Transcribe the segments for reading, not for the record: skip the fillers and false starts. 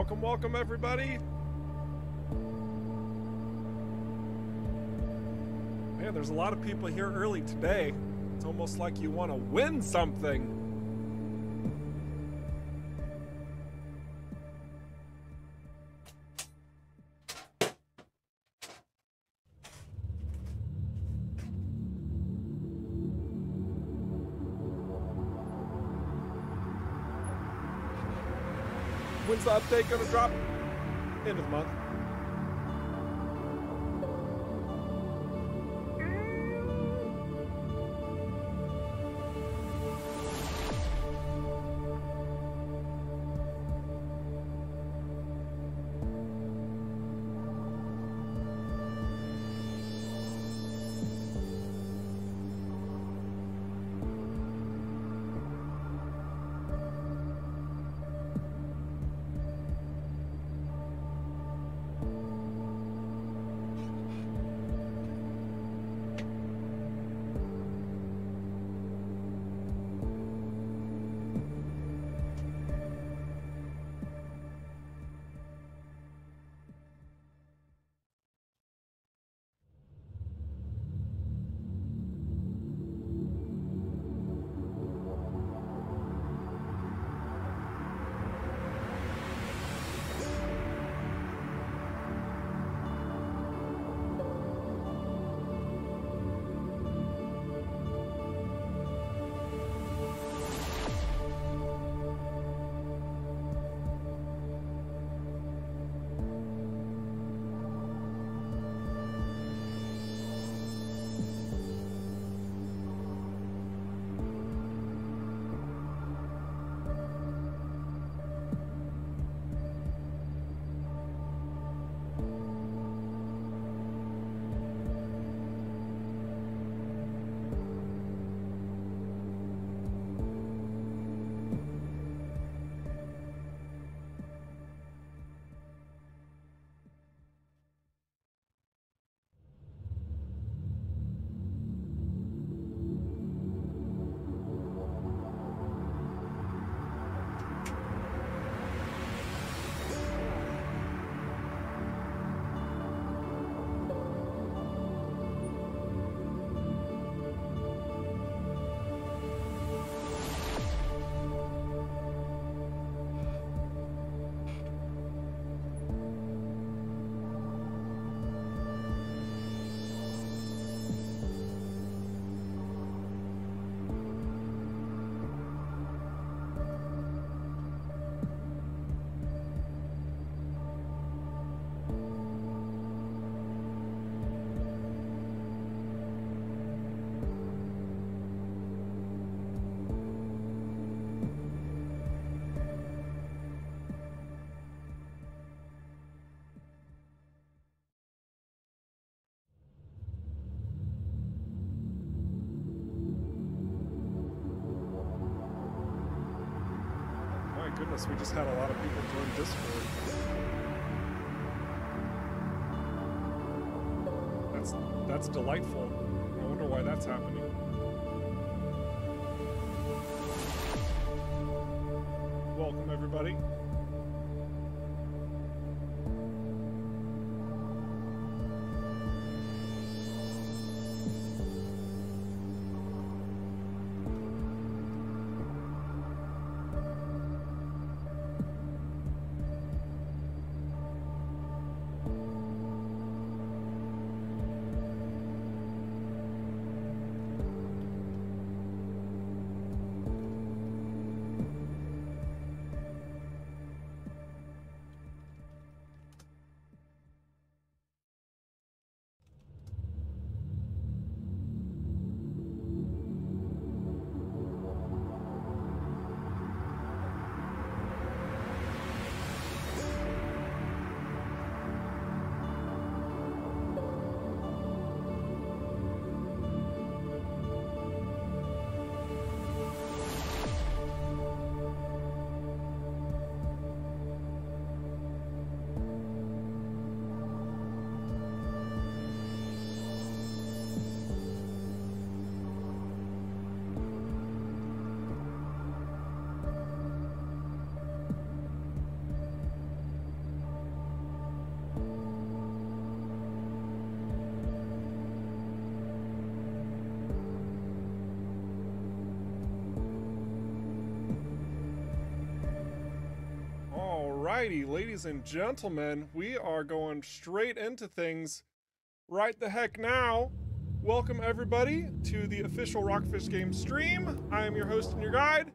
Welcome, welcome, everybody. Man, there's a lot of people here early today. It's almost like you want to win something. When's the update gonna drop? End of the month. Goodness, we just had a lot of people join Discord. That's delightful. I wonder why that's happening. Welcome, everybody. righty, ladies and gentlemen, we are going straight into things right the heck now. Welcome everybody to the official Rockfish Games stream. I am your host and your guide,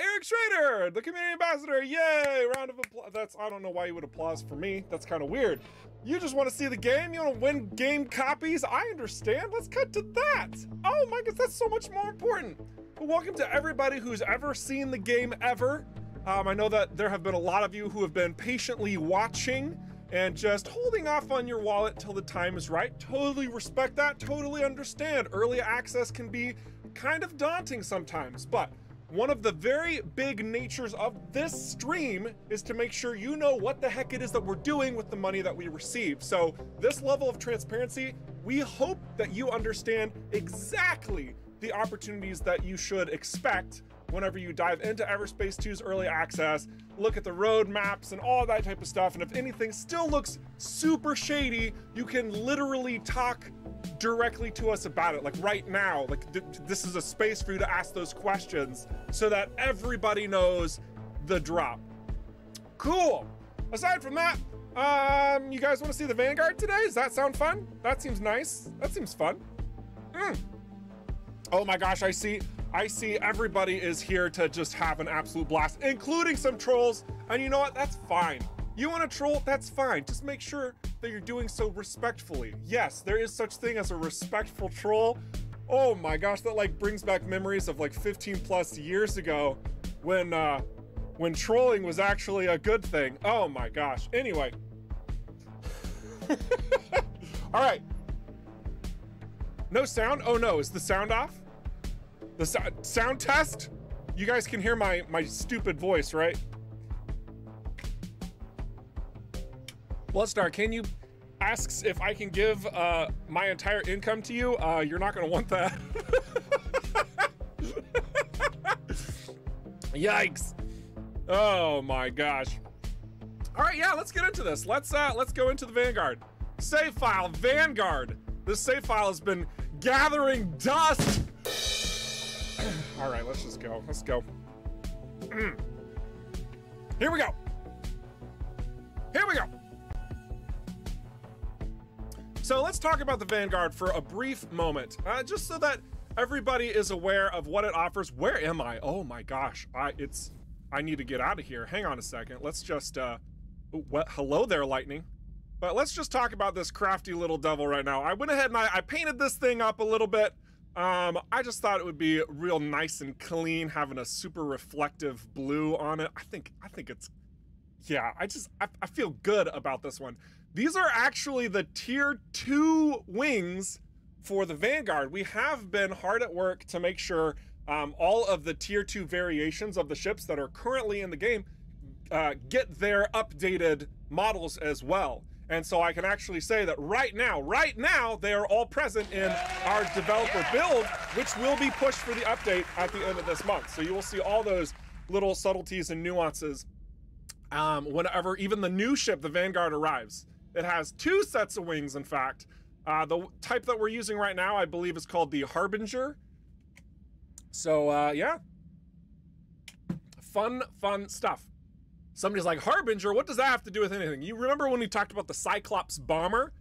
Eric Schrader, the community ambassador. Yay, round of applause. That's, I don't know why you would applause for me. That's kind of weird. You just want to see the game? You want to win game copies? I understand. Let's cut to that. Oh my goodness, that's so much more important. But welcome to everybody who's ever seen the game ever. I know that there have been a lot of you who have been patiently watching and just holding off on your wallet till the time is right. Totally respect that, totally understand. Early access can be kind of daunting sometimes, but one of the very big natures of this stream is to make sure you know what the heck it is that we're doing with the money that we receive. So this level of transparency, we hope that you understand exactly the opportunities that you should expect whenever you dive into Everspace 2's early access. Look at the road maps and all that type of stuff. And if anything still looks super shady, you can literally talk directly to us about it, like right now. Like this is a space for you to ask those questions so that everybody knows the drop. Cool. Aside from that, you guys want to see the Vanguard today? Does that sound fun? That seems nice. That seems fun. Oh my gosh, I see everybody is here to just have an absolute blast, including some trolls. And you know what? That's fine. You want to troll? That's fine. Just make sure that you're doing so respectfully. Yes, there is such thing as a respectful troll. Oh my gosh, that like brings back memories of like 15 plus years ago when trolling was actually a good thing. Oh my gosh. Anyway. All right. No sound? Oh no, is the sound off? The sound test? You guys can hear my stupid voice, right? Bloodstar, can you asks if I can give my entire income to you? You're not gonna want that. Yikes! Oh my gosh! All right, yeah, let's get into this. Let's go into the Vanguard save file. Vanguard. This save file has been gathering dust. All right, let's just go. Let's go. Here we go. Here we go. So let's talk about the Vanguard for a brief moment, just so that everybody is aware of what it offers. Where am I? Oh my gosh, I need to get out of here. Hang on a second. Let's just, hello there, Lightning. But let's just talk about this crafty little devil right now. I went ahead and I painted this thing up a little bit. I just thought it would be real nice and clean, having a super reflective blue on it. I think it's, yeah, I feel good about this one. These are actually the tier 2 wings for the Vanguard. We have been hard at work to make sure all of the tier 2 variations of the ships that are currently in the game get their updated models as well. And so I can actually say that right now, they are all present in our developer build, which will be pushed for the update at the end of this month. So you will see all those little subtleties and nuances whenever even the new ship, the Vanguard, arrives. It has 2 sets of wings, in fact. The type that we're using right now, I believe, is called the Harbinger. So, yeah. Fun stuff. Somebody's like, Harbinger, what does that have to do with anything? You remember when we talked about the Cyclops bomber?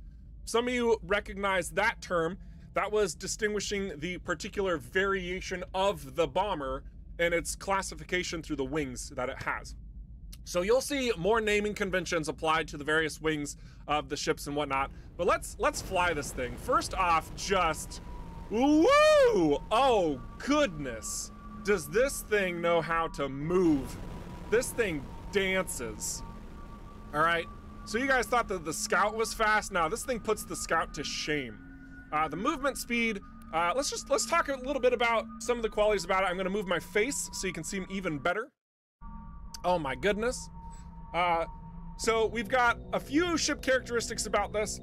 Some of you recognize that term. That was distinguishing the particular variation of the bomber and its classification through the wings that it has. So you'll see more naming conventions applied to the various wings of the ships and whatnot. But let's fly this thing. First off, just, woo! Oh goodness. Does this thing know how to move? This thing dances. All right. So you guys thought that the Scout was fast. Now this thing puts the Scout to shame. The movement speed, let's talk a little bit about some of the qualities about it. I'm gonna move my face so you can see them even better. Oh my goodness. So we've got a few ship characteristics about this.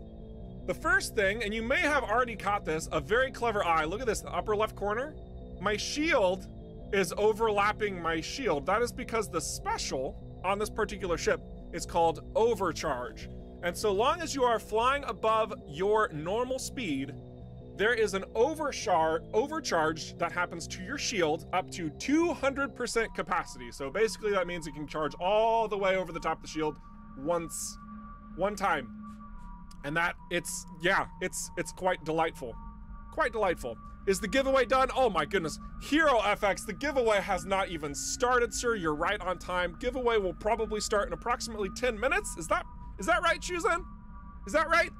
The first thing, and you may have already caught this, a very clever eye. Look at this, the upper left corner. My shield is overlapping my shield. That is because the special on this particular ship is called overcharge. And so long as you are flying above your normal speed, there is an overcharge that happens to your shield up to 200% capacity. So basically that means it can charge all the way over the top of the shield one time. And that, it's quite delightful. Quite delightful. Is the giveaway done? Oh my goodness. Hero FX, the giveaway has not even started, sir. You're right on time. Giveaway will probably start in approximately 10 minutes. Is that right, Shuzen? Is that right?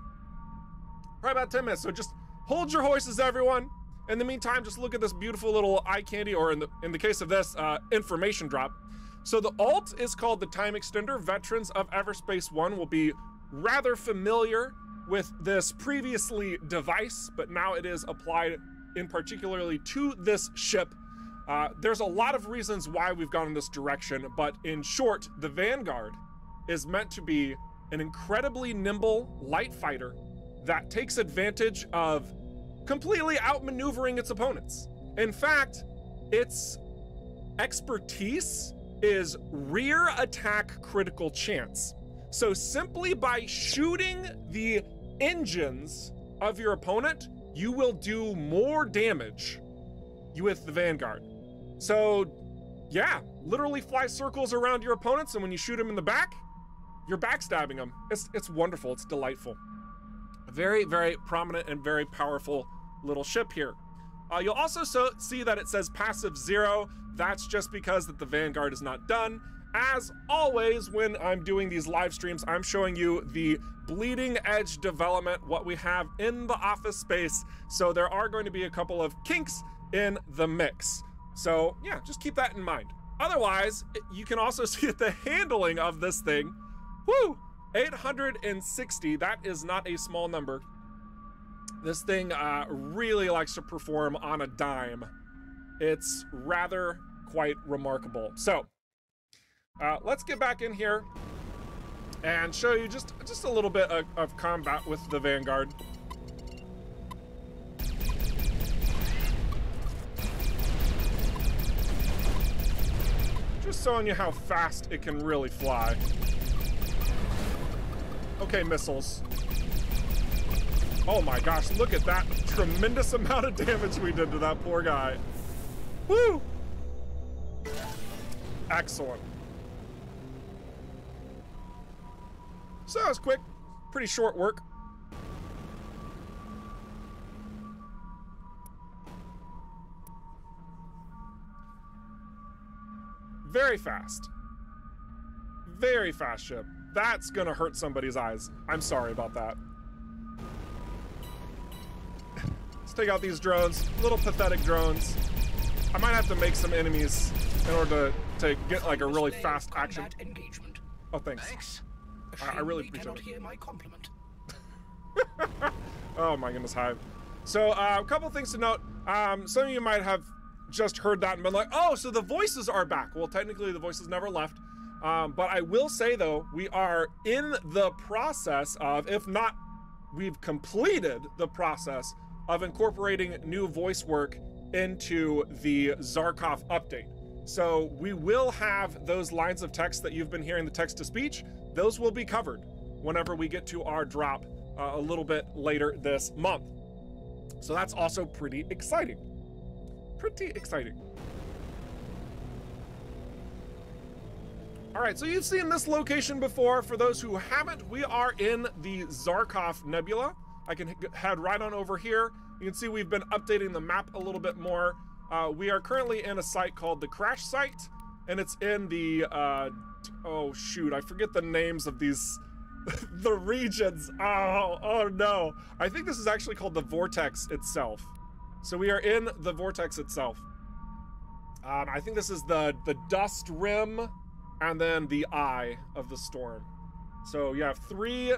Probably about 10 minutes. So just hold your horses, everyone. In the meantime, just look at this beautiful little eye candy, or in the case of this, information drop. So the alt is called the Time Extender. Veterans of Everspace 1 will be rather familiar with this previously device, but now it is applied in particularly to this ship. There's a lot of reasons why we've gone in this direction, but in short, the Vanguard is meant to be an incredibly nimble light fighter that takes advantage of completely outmaneuvering its opponents. In fact, its expertise is rear attack critical chance. So simply by shooting the engines of your opponent, you will do more damage with the Vanguard. So yeah, literally fly circles around your opponents, and when you shoot them in the back, you're backstabbing them. It's wonderful, it's delightful. Very, very prominent and very powerful little ship here. You'll also see that it says passive 0. That's just because that the Vanguard is not done. As always, when I'm doing these live streams, I'm showing you the bleeding edge development, what we have in the office space. So there are going to be a couple of kinks in the mix. So yeah, just keep that in mind. Otherwise, you can also see the handling of this thing. Woo! 860, that is not a small number. This thing really likes to perform on a dime. It's rather quite remarkable. So let's get back in here and show you just a little bit of combat with the Vanguard. Just showing you how fast it can really fly. Okay, missiles. Oh my gosh, look at that tremendous amount of damage we did to that poor guy. Woo! Excellent. So that was quick, pretty short work. Very fast. Very fast ship. That's gonna hurt somebody's eyes. I'm sorry about that. Let's take out these drones, little pathetic drones. I might have to make some enemies in order to get like a really fast action. Oh, thanks. I really appreciate it. Hear my compliment. Oh my goodness, Hive. So a couple things to note. Some of you might have just heard that and been like, oh, so the voices are back. Well, technically the voices never left. But I will say, though, we are in the process of, if not, we've completed the process of incorporating new voice work into the Zharkov update. So we will have those lines of text that you've been hearing, the text-to-speech, those will be covered whenever we get to our drop a little bit later this month. So that's also pretty exciting. Pretty exciting. All right, so you've seen this location before. For those who haven't, we are in the Zharkov Nebula. I can head right on over here. You can see we've been updating the map a little bit more. We are currently in a site called the Crash Site, and it's in the, oh shoot, I forget the names of these, the regions. Oh no. I think this is actually called the Vortex itself. So we are in the Vortex itself. I think this is the Dust Rim, and then the Eye of the Storm. So you have three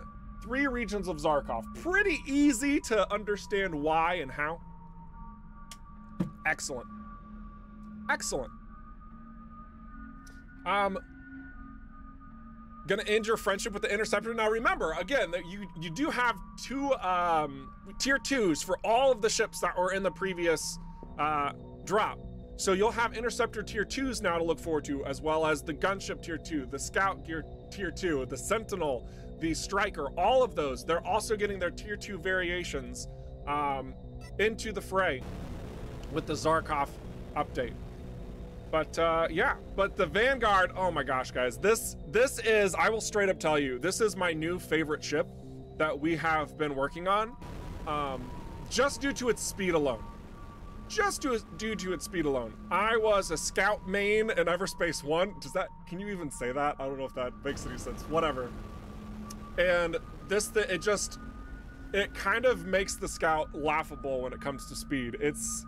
regions of Zharkov. Pretty easy to understand why and how. Excellent. Excellent. Gonna end your friendship with the Interceptor. Now remember, again, that you do have two tier 2s for all of the ships that were in the previous drop. So you'll have Interceptor Tier 2s now to look forward to, as well as the Gunship Tier 2, the Scout Gear Tier 2, the Sentinel, the Striker, all of those. They're also getting their Tier 2 variations into the fray with the Zharkov update. But yeah, but the Vanguard, oh my gosh, guys, this is, I will straight up tell you, this is my new favorite ship that we have been working on, just due to its speed alone. Due to its speed alone. I was a scout main in Everspace 2. Does that, can you even say that? I don't know if that makes any sense, whatever. And this, it just, it kind of makes the scout laughable when it comes to speed. It's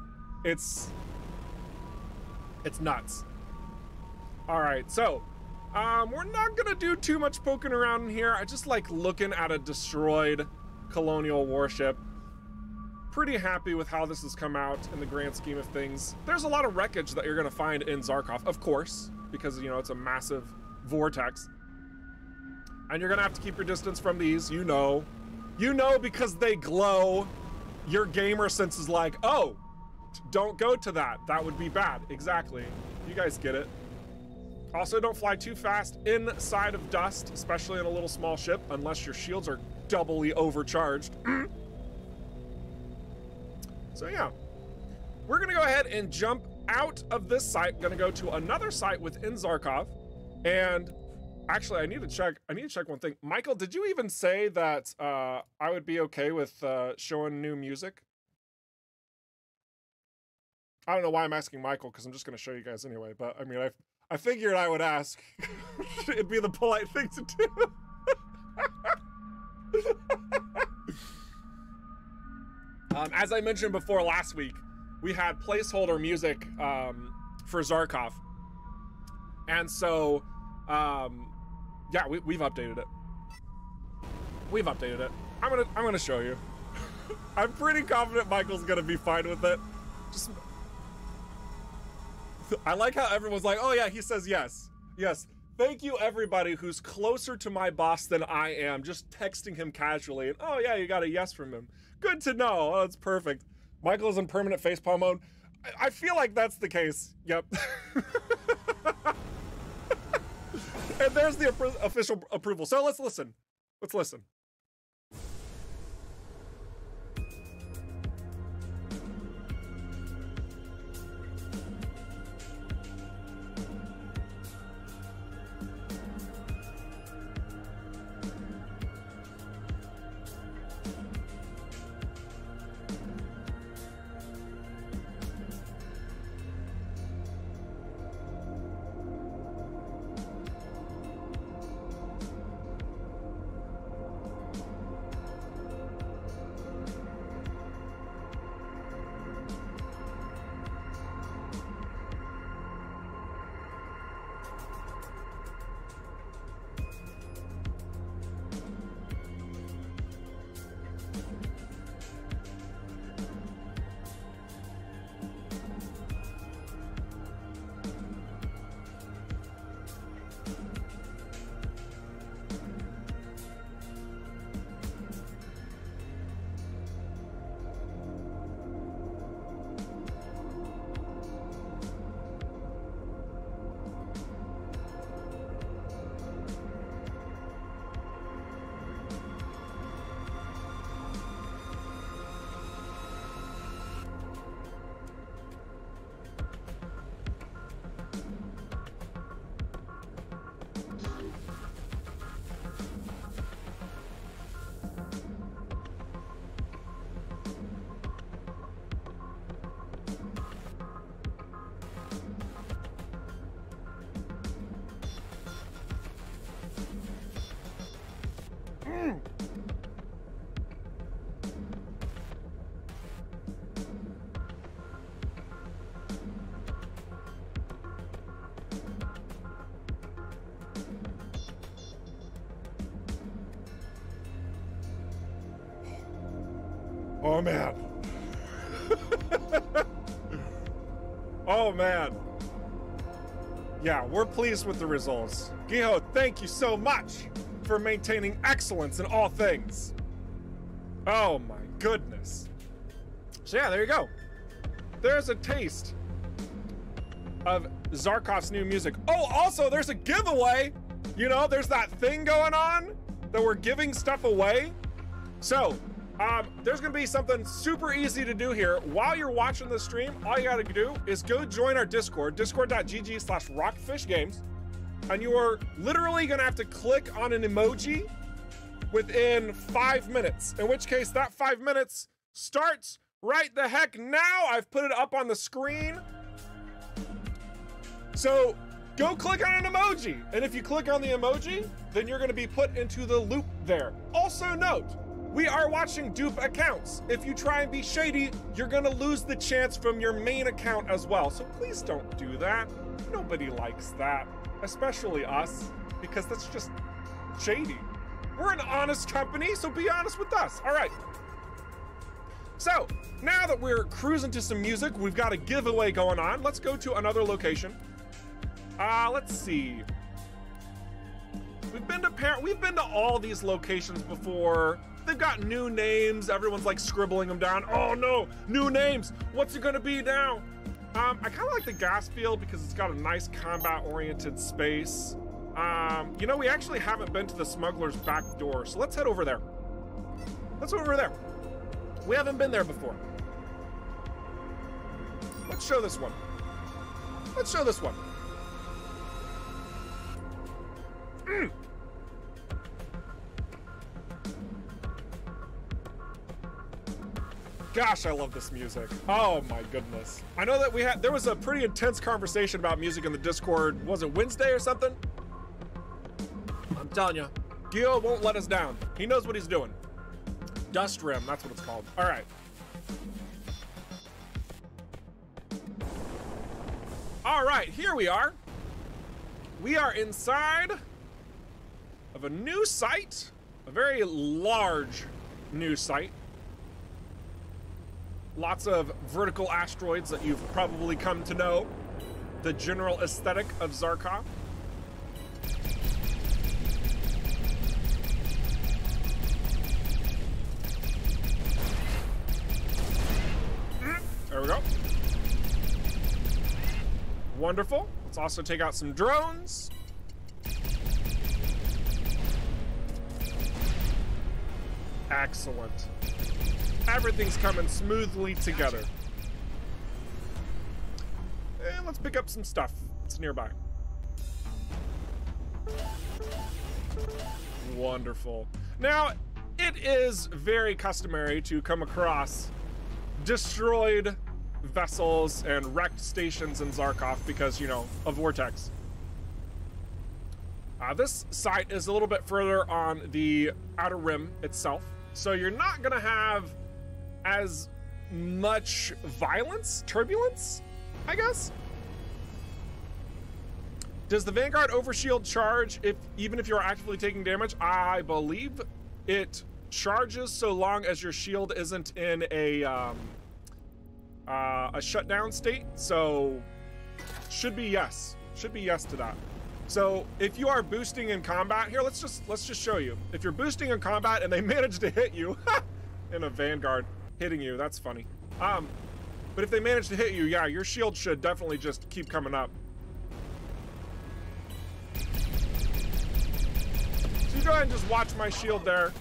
nuts. All right, so we're not gonna do too much poking around in here. I just like looking at a destroyed colonial warship. Pretty happy with how this has come out in the grand scheme of things. There's a lot of wreckage that you're gonna find in Zharkov, of course, because you know, it's a massive vortex. And you're gonna have to keep your distance from these, you know. You know, because they glow, your gamer sense is like, oh, don't go to that. That would be bad. Exactly. You guys get it. Also, don't fly too fast inside of dust, especially in a little small ship, unless your shields are doubly overcharged. So yeah, we're gonna go ahead and jump out of this site. Gonna go to another site within Zharkov. And actually, I need to check one thing. Michael, did you even say that I would be okay with showing new music? I don't know why I'm asking Michael, because I'm just going to show you guys anyway, but I mean, I figured I would ask. It'd be the polite thing to do. As I mentioned before last week, we had placeholder music for Zharkov. And so, yeah, we've updated it. We've updated it. I'm gonna show you. I'm pretty confident Michael's going to be fine with it. Just... I like how everyone's like, oh yeah, he says yes. Yes. Thank you, everybody who's closer to my boss than I am, just texting him casually. And oh yeah, you got a yes from him. Good to know. Oh, that's perfect. Michael is in permanent facepalm mode. I feel like that's the case. Yep. And there's the official approval. So let's listen. Let's listen. Oh man. Oh man. Yeah, we're pleased with the results. Giho, thank you so much for maintaining excellence in all things. Oh my goodness. So yeah, there you go. There's a taste of Zharkov's new music. Oh, also there's a giveaway. You know, there's that thing going on that we're giving stuff away. So There's gonna be something super easy to do here. While you're watching the stream, all you gotta do is go join our Discord, discord.gg/rockfishgames, and you are literally gonna have to click on an emoji within 5 minutes, in which case that 5 minutes starts right the heck now. I've put it up on the screen. So go click on an emoji, and if you click on the emoji, then you're gonna be put into the loop there. Also note, we are watching dupe accounts. If you try and be shady, you're gonna lose the chance from your main account as well. So please don't do that. Nobody likes that, especially us, because that's just shady. We're an honest company, so be honest with us. All right. So now that we're cruising to some music, we've got a giveaway going on. Let's go to another location. Let's see. We've been to all these locations before. They've got new names. Everyone's like scribbling them down. Oh no, new names. What's it gonna be now? I kind of like the gas field because it's got a nice combat-oriented space. You know, we actually haven't been to the smuggler's back door, so let's head over there. Let's go over there. We haven't been there before. Let's show this one. Let's show this one. Mm. Gosh, I love this music. Oh my goodness. I know that there was a pretty intense conversation about music in the Discord. Was it Wednesday or something? I'm telling you, Giho won't let us down. He knows what he's doing. Dust Rim, that's what it's called. All right. All right, here we are. We are inside of a new site, a very large new site. Lots of vertical asteroids that you've probably come to know. The general aesthetic of Zharkov. There we go. Wonderful. Let's also take out some drones. Excellent. Everything's coming smoothly together. And let's pick up some stuff that's nearby. Wonderful. Now, it is very customary to come across destroyed vessels and wrecked stations in Zharkov because, you know, a vortex. This site is a little bit further on the outer rim itself, so you're not gonna have as much violence, turbulence, I guess. Does the Vanguard overshield charge even if you're actively taking damage? I believe it charges so long as your shield isn't in a shutdown state. So should be yes to that. So if you are boosting in combat here, let's just show you. If you're boosting in combat and they manage to hit you in a Vanguard hitting you, that's funny. But if they manage to hit you, yeah, your shield should definitely just keep coming up. So you go ahead and just watch my shield there.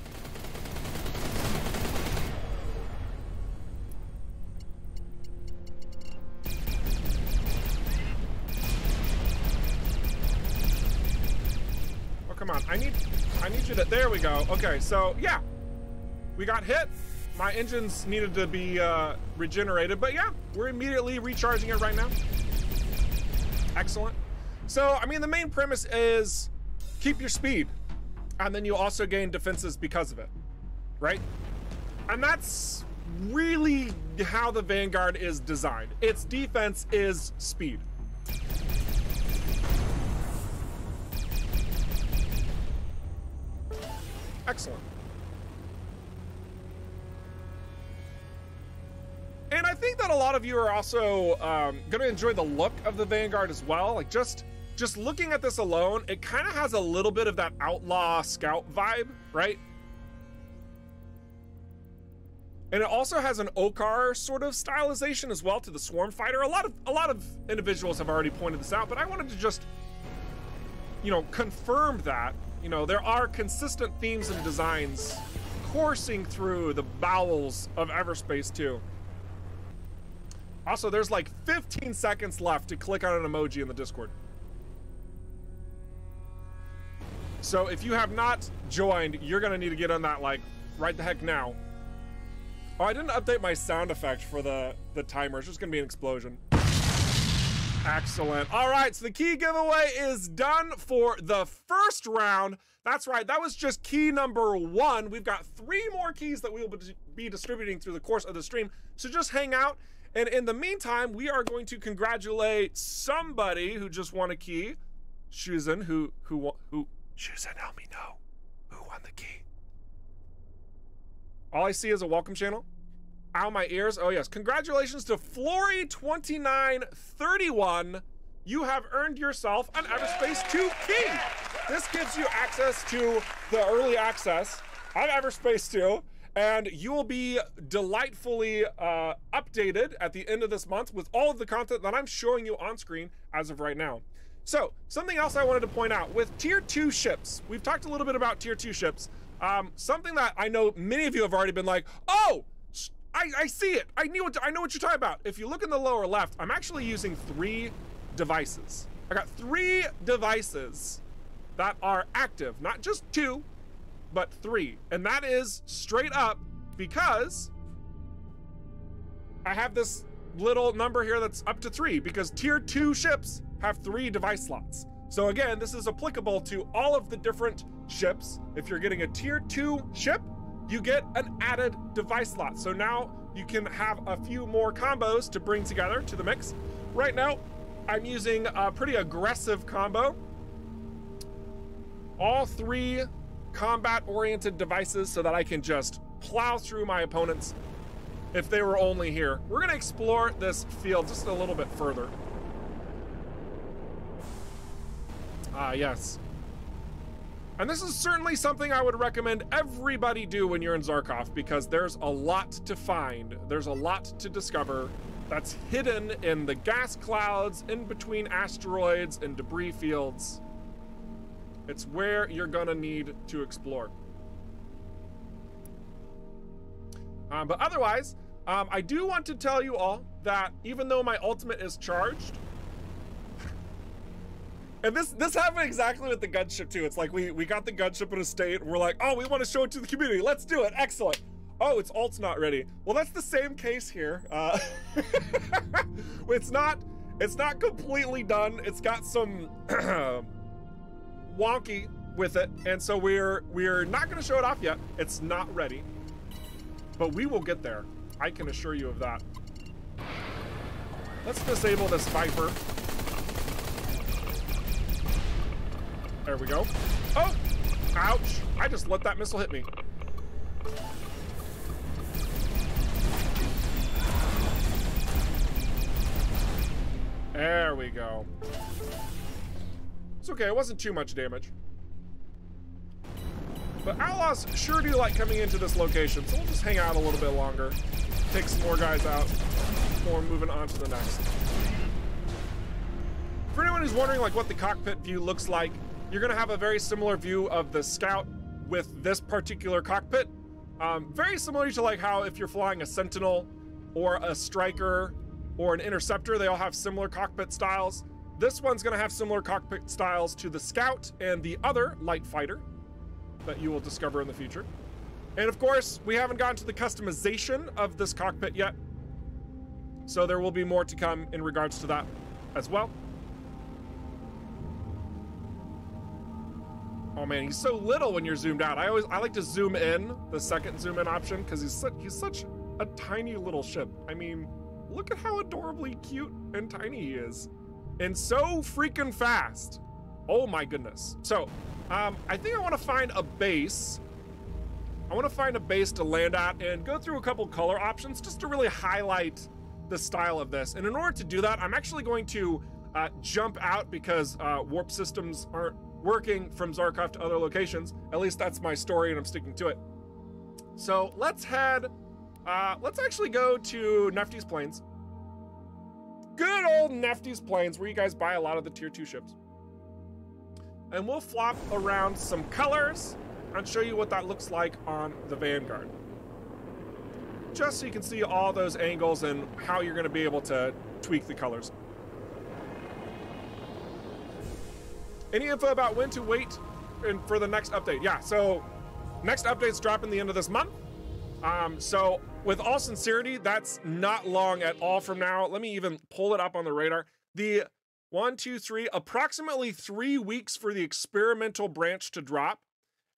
Oh, come on. I need you to, there we go. Okay, so yeah, we got hit. My engines needed to be regenerated, but yeah, we're immediately recharging it right now. Excellent. So, I mean, the main premise is keep your speed, and then you also gain defenses because of it, right? And that's really how the Vanguard is designed. Its defense is speed. Excellent. And I think that a lot of you are also gonna enjoy the look of the Vanguard as well. Like just looking at this alone, it kind of has a little bit of that outlaw scout vibe, right? And it also has an Okar sort of stylization as well to the swarm fighter. A lot of individuals have already pointed this out, but I wanted to just, you know, confirm that, you know, there are consistent themes and designs coursing through the bowels of Everspace 2. Also, there's like 15 seconds left to click on an emoji in the Discord. So if you have not joined, you're gonna need to get on that like right the heck now. Oh, I didn't update my sound effect for the timer. It's just gonna be an explosion. Excellent. All right, so the key giveaway is done for the first round. That's right, that was just key number 1. We've got 3 more keys that we'll be distributing through the course of the stream. So just hang out. And in the meantime, we are going to congratulate somebody who just won a key. Shuzen, who Shuzen, help me know who won the key. All I see is a welcome channel. Ow, my ears. Oh, yes. Congratulations to Flory2931. You have earned yourself an Everspace 2 key. This gives you access to the early access on Everspace 2, and you will be delightfully updated at the end of this month with all of the content that I'm showing you on screen as of right now. So, something else I wanted to point out. With Tier 2 ships, we've talked a little bit about Tier 2 ships. Something that I know many of you have already been like, oh, I see it. I know what you're talking about. If you look in the lower left, I'm actually using 3 devices. I got 3 devices that are active, not just 2, but 3. And that is straight up because I have this little number here that's up to 3 because tier 2 ships have 3 device slots. So again, this is applicable to all of the different ships. If you're getting a tier 2 ship, you get an added device slot. So now you can have a few more combos to bring together to the mix. Right now, I'm using a pretty aggressive combo. All 3 combat-oriented devices so that I can just plow through my opponents if they were only here. We're gonna explore this field just a little bit further. Ah, yes. And this is certainly something I would recommend everybody do when you're in Zharkov, because there's a lot to find. There's a lot to discover that's hidden in the gas clouds, in between asteroids and debris fields. It's where you're gonna need to explore. But otherwise, I do want to tell you all that even though my ultimate is charged, and this happened exactly with the gunship too. It's like we got the gunship in a state and we're like, oh, we want to show it to the community. Let's do it. Excellent. Oh, its ult's not ready. Well, that's the same case here. It's not completely done. It's got some wonky with it. And so we're not going to show it off yet. It's not ready. But we will get there. I can assure you of that. Let's disable this Viper. There we go. Oh! Ouch! I just let that missile hit me. There we go. It's okay, it wasn't too much damage. But outlaws sure do like coming into this location, so we'll just hang out a little bit longer. Take some more guys out before moving on to the next. For anyone who's wondering like what the cockpit view looks like, you're gonna have a very similar view of the Scout with this particular cockpit. Very similar to like how if you're flying a Sentinel or a Striker or an Interceptor, they all have similar cockpit styles. This one's gonna have similar cockpit styles to the Scout and the other light fighter that you will discover in the future. And of course, we haven't gotten to the customization of this cockpit yet. So there will be more to come in regards to that as well. Oh man, he's so little when you're zoomed out. I like to zoom in, the second zoom in option, because he's such a tiny little ship. I mean, look at how adorably cute and tiny he is. And so freaking fast. Oh my goodness. So, I think I want to find a base. I want to find a base to land at and go through a couple color options just to really highlight the style of this. And in order to do that, I'm actually going to jump out because warp systems aren't working from Zharkov to other locations. At least that's my story and I'm sticking to it. So let's actually go to Nefty's Plains. Good old Nefty's Plains, where you guys buy a lot of the tier 2 ships. And we'll flop around some colors. and show you what that looks like on the Vanguard. Just so you can see all those angles and how you're going to be able to tweak the colors. Any info about when to wait for the next update? Yeah, so next update's dropping the end of this month. So with all sincerity, that's not long at all from now. Let me even pull it up on the radar. The approximately 3 weeks for the experimental branch to drop.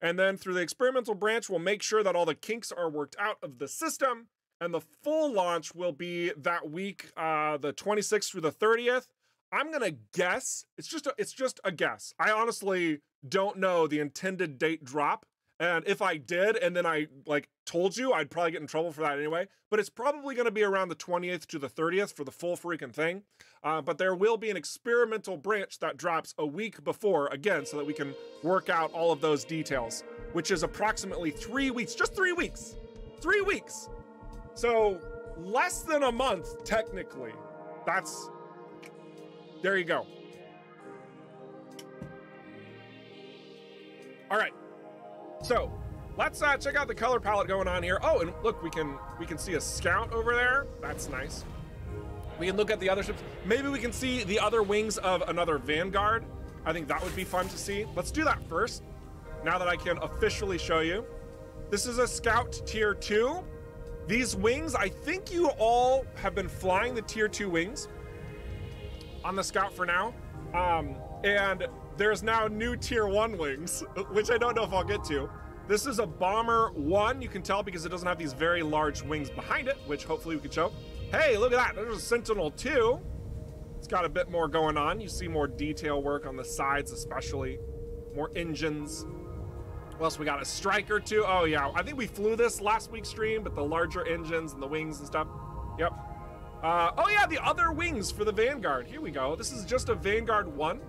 And then through the experimental branch, we'll make sure that all the kinks are worked out of the system. And the full launch will be that week, the 26th through the 30th. I'm going to guess. It's just a guess. I honestly don't know the intended date drop. And if I did, and then I like told you, I'd probably get in trouble for that anyway. But it's probably going to be around the 28th to the 30th for the full freaking thing. But there will be an experimental branch that drops a week before, again, so that we can work out all of those details, which is approximately 3 weeks. Just 3 weeks. 3 weeks. So less than a month, technically. That's... there you go. All right, so let's check out the color palette going on here. Oh, and look, we can see a scout over there. That's nice. We can look at the other ships. Maybe we can see the other wings of another Vanguard. I think that would be fun to see. Let's do that first. Now that I can officially show you, this is a scout tier 2. These wings, I think you all have been flying the tier 2 wings on the scout for now, and there's now new tier 1 wings, which I don't know if I'll get to. This is a bomber 1. You can tell because it doesn't have these very large wings behind it, which hopefully we can show. Hey, look at that. There's a Sentinel 2. It's got a bit more going on. You see more detail work on the sides, especially more engines. What else we got? A Striker 2. Oh yeah, I think we flew this last week's stream, but the larger engines and the wings and stuff. Yep. Oh yeah, the other wings for the Vanguard. Here we go. This is just a Vanguard 1.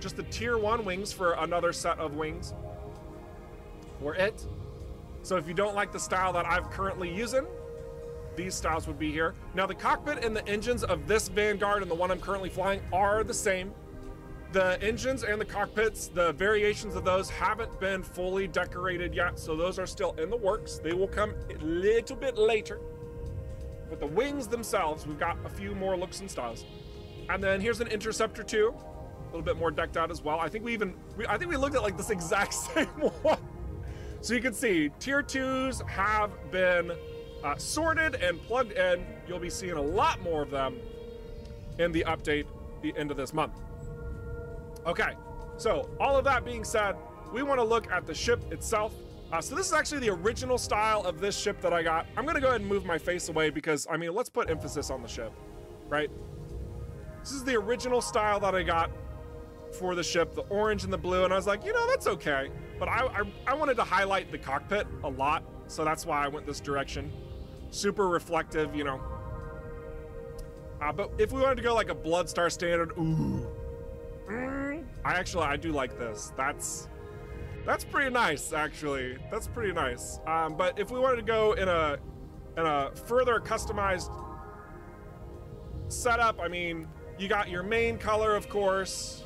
Just the tier 1 wings for another set of wings. For it. So if you don't like the style that I'm currently using, these styles would be here. Now the cockpit and the engines of this Vanguard and the one I'm currently flying are the same. The engines and the cockpits, the variations of those haven't been fully decorated yet. So those are still in the works. They will come a little bit later. But the wings themselves, we've got a few more looks and styles. And then here's an Interceptor 2, a little bit more decked out as well. I think we looked at like this exact same one. So you can see tier 2s have been sorted and plugged in. You'll be seeing a lot more of them in the update the end of this month. Okay, so all of that being said, we want to look at the ship itself. So this is actually the original style of this ship that I got. I'm going to go ahead and move my face away because, I mean, let's put emphasis on the ship, right? This is the original style that I got for the ship, the orange and the blue. And I was like, you know, that's okay. But I wanted to highlight the cockpit a lot. So that's why I went this direction. Super reflective, you know. But if we wanted to go like a Bloodstar standard, ooh. I do like this. That's pretty nice, actually. That's pretty nice. But if we wanted to go in a further customized setup, I mean, you got your main color, of course,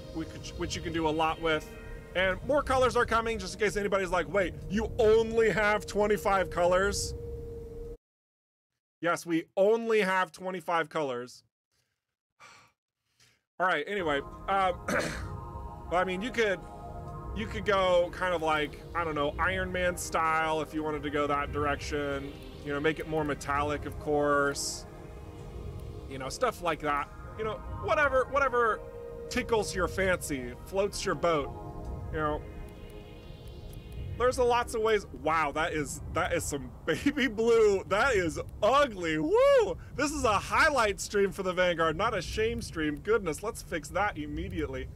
which you can do a lot with. And more colors are coming, just in case anybody's like, wait, you only have 25 colors? Yes, we only have 25 colors. All right, anyway. I mean, you could go kind of like, I don't know, Iron Man style if you wanted to go that direction. You know, make it more metallic, of course. You know, stuff like that. You know, whatever tickles your fancy, floats your boat. You know, there's lots of ways. Wow, that is some baby blue. That is ugly. Woo! This is a highlight stream for the Vanguard, not a shame stream. Goodness, let's fix that immediately.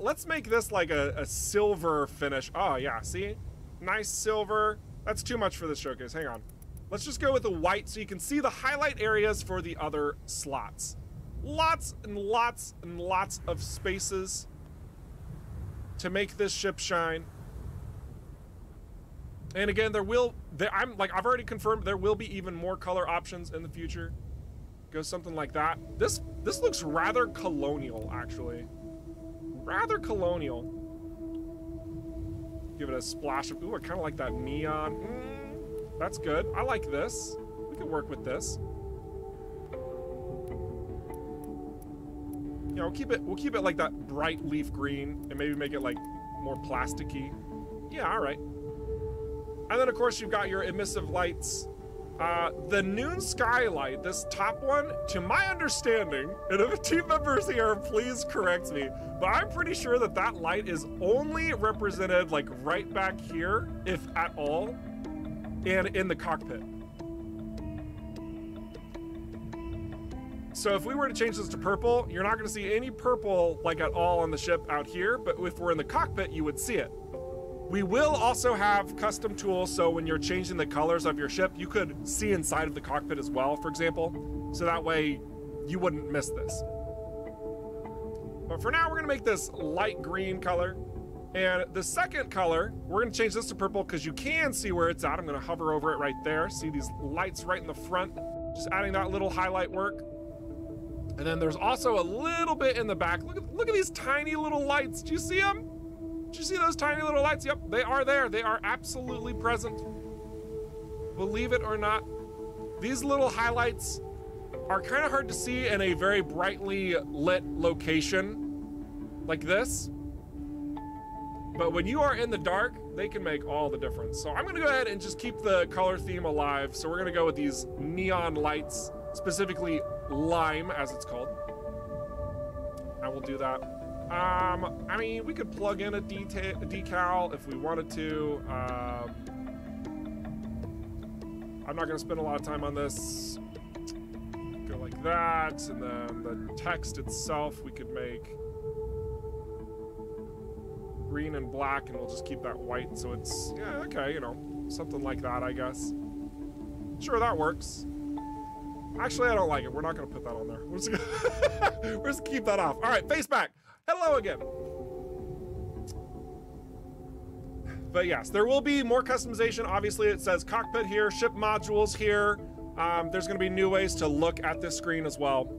Let's make this like a silver finish. Oh yeah, see? Nice silver. That's too much for this showcase, hang on. Let's just go with the white so you can see the highlight areas for the other slots. Lots and lots and lots of spaces to make this ship shine. And again, I've already confirmed there will be even more color options in the future. Go something like that. This looks rather colonial, actually. Rather colonial. Give it a splash of... Ooh, I kind of like that neon. That's good. I like this. We can work with this. Yeah, we'll keep it like that bright leaf green and maybe make it like more plasticky. Yeah, all right. And then of course you've got your emissive lights. The noon skylight, this top one, to my understanding, and if a team member's here, please correct me, but I'm pretty sure that that light is only represented like right back here, if at all, and in the cockpit. So if we were to change this to purple, you're not gonna see any purple like at all on the ship out here, but if we're in the cockpit, you would see it. We will also have custom tools, so when you're changing the colors of your ship, you could see inside of the cockpit as well, for example. So that way, you wouldn't miss this. But for now, we're gonna make this light green color. And the second color, we're gonna change this to purple because you can see where it's at. I'm gonna hover over it right there. See these lights right in the front? Just adding that little highlight work. And then there's also a little bit in the back. Look at these tiny little lights. Do you see them? Did you see those tiny little lights? Yep, they are there. They are absolutely present. Believe it or not, these little highlights are kind of hard to see in a very brightly lit location like this. But when you are in the dark, they can make all the difference. So I'm gonna go ahead and just keep the color theme alive. So we're gonna go with these neon lights, specifically lime as it's called. I will do that. I mean, we could plug in a decal if we wanted to. I'm not gonna spend a lot of time on this. Go like that, and then the text itself we could make green and black, and we'll just keep that white so it's, yeah, okay, you know, something like that, I guess. Sure, that works. Actually, I don't like it. We're not gonna put that on there. We're just gonna we're just keep that off. All right, face back. Hello again. But yes, there will be more customization. Obviously, it says cockpit here, ship modules here. There's gonna be new ways to look at this screen as well.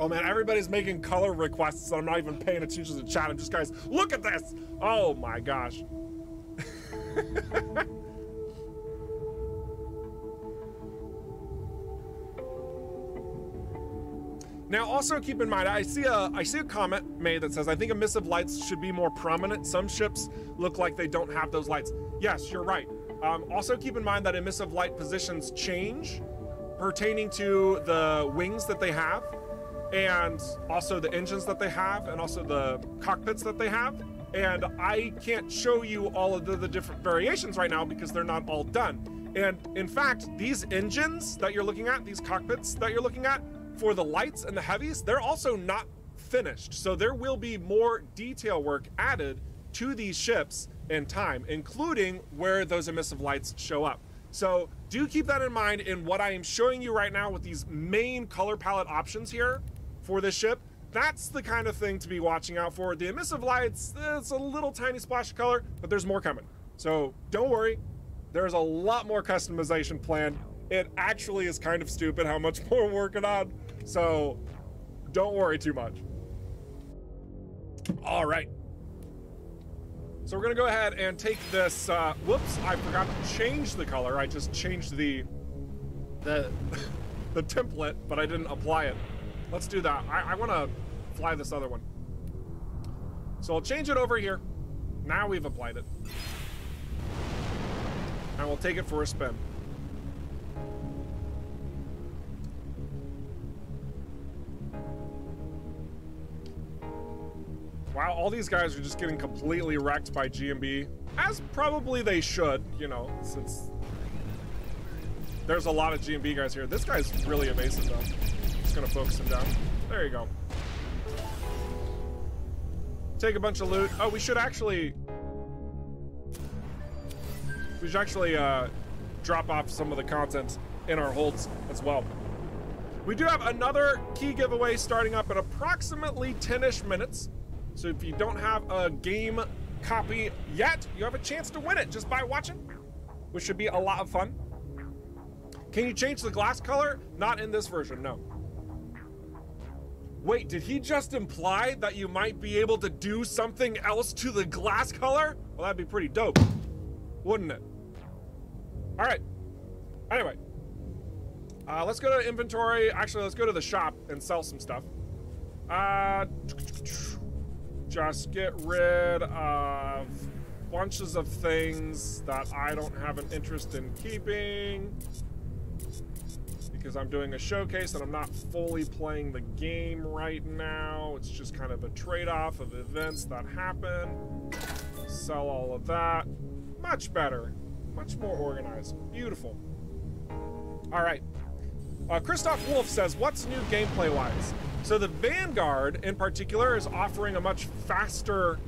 Oh man, everybody's making color requests, and I'm not even paying attention to the chat. I'm just, guys, look at this. Oh my gosh. Now, also keep in mind, I see a comment made that says, I think emissive lights should be more prominent. Some ships look like they don't have those lights. Yes, you're right. Also keep in mind that emissive light positions change pertaining to the wings that they have, and also the engines that they have, and also the cockpits that they have. And I can't show you all of the different variations right now because they're not all done. And in fact, these engines that you're looking at, these cockpits that you're looking at, for the lights and the heavies, they're also not finished. So there will be more detail work added to these ships in time, including where those emissive lights show up. So do keep that in mind in what I am showing you right now with these main color palette options here for this ship. That's the kind of thing to be watching out for. The emissive lights, it's a little tiny splash of color, but there's more coming. So don't worry, there's a lot more customization planned. It actually is kind of stupid how much more we're working on. So don't worry too much. All right. So we're gonna go ahead and take this, whoops, I forgot to change the color. I just changed the template, but I didn't apply it. Let's do that. I wanna fly this other one. So I'll change it over here. Now we've applied it. And we'll take it for a spin. Wow, all these guys are just getting completely wrecked by GMB, as probably they should, you know, since there's a lot of GMB guys here. This guy's really evasive, though. Just gonna focus him down. There you go. Take a bunch of loot. Oh, we should actually drop off some of the content in our holds as well. We do have another key giveaway starting up in approximately 10-ish minutes. So if you don't have a game copy yet, you have a chance to win it just by watching, which should be a lot of fun. Can you change the glass color? Not in this version, no. Wait, did he just imply that you might be able to do something else to the glass color? Well, that'd be pretty dope, wouldn't it? All right. Anyway, let's go to inventory. Actually, let's go to the shop and sell some stuff. Just get rid of bunches of things that I don't have an interest in keeping, because I'm doing a showcase and I'm not fully playing the game right now. It's just kind of a trade-off of events that happen. Sell all of that. Much better. Much more organized. Beautiful. All right. Christoph Wolf says, what's new gameplay-wise? So the Vanguard in particular is offering a much faster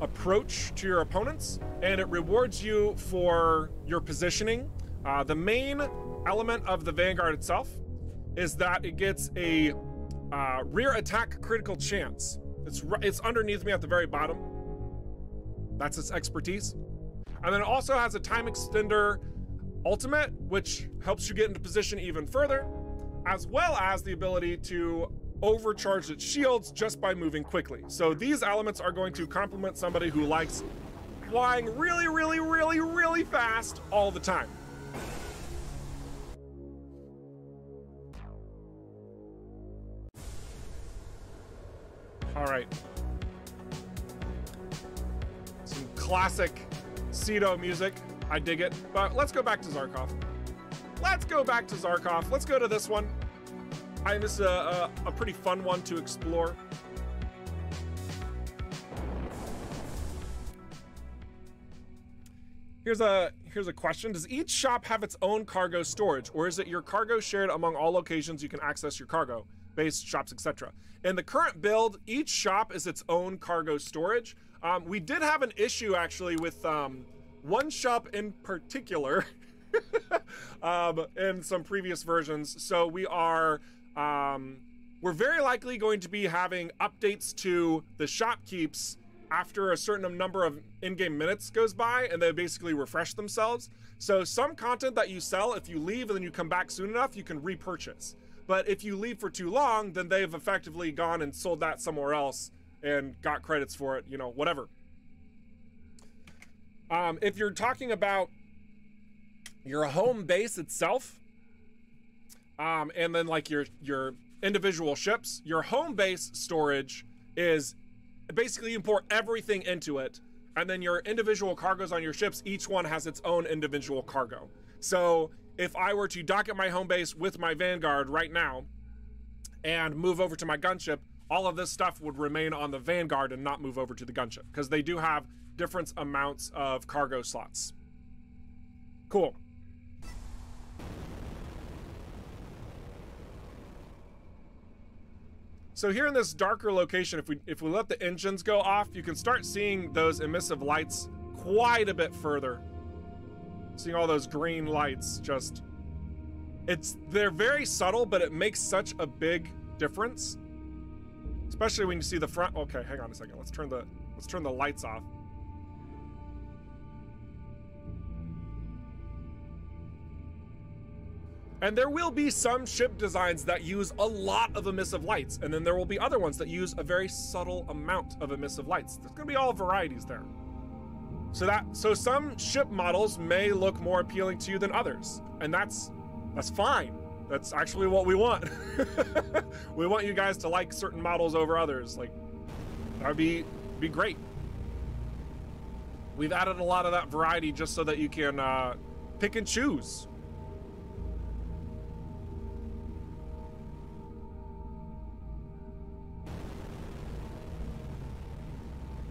approach to your opponents, and it rewards you for your positioning. The main element of the Vanguard itself is that it gets a rear attack critical chance. It's underneath me at the very bottom. That's its expertise. And then it also has a time extender ultimate, which helps you get into position even further, as well as the ability to overcharge its shields just by moving quickly. So these elements are going to complement somebody who likes flying really, really, really, really fast all the time. All right. Some classic Ceto music. I dig it. But let's go back to Zharkov. Let's go back to Zharkov. Let's go to this one. I think this is a pretty fun one to explore. Here's a question. Does each shop have its own cargo storage, or is it your cargo shared among all locations you can access your cargo, base, shops, etc.? In the current build, each shop is its own cargo storage. We did have an issue actually with one shop in particular in some previous versions. So we are we're very likely going to be having updates to the shopkeeps after a certain number of in-game minutes goes by, and they basically refresh themselves. So some content that you sell, if you leave and then you come back soon enough, you can repurchase. But if you leave for too long, then they've effectively gone and sold that somewhere else and got credits for it, you know, whatever. If you're talking about your home base itself, and then like your individual ships, your home base storage is basically you pour everything into it, and then your individual cargoes on your ships, each one has its own individual cargo. So if I were to dock at my home base with my Vanguard right now and move over to my gunship, all of this stuff would remain on the Vanguard and not move over to the gunship, because they do have different amounts of cargo slots. Cool. So here in this darker location, if we let the engines go off, you can start seeing those emissive lights quite a bit further. Seeing all those green lights, just they're very subtle, but it makes such a big difference. Especially when you see the front. Okay, hang on a second. Let's turn the lights off. And there will be some ship designs that use a lot of emissive lights, and then there will be other ones that use a very subtle amount of emissive lights. There's gonna be all varieties there. So some ship models may look more appealing to you than others, and that's fine. That's actually what we want. We want you guys to like certain models over others. Like, that'd be great. We've added a lot of that variety just so that you can pick and choose.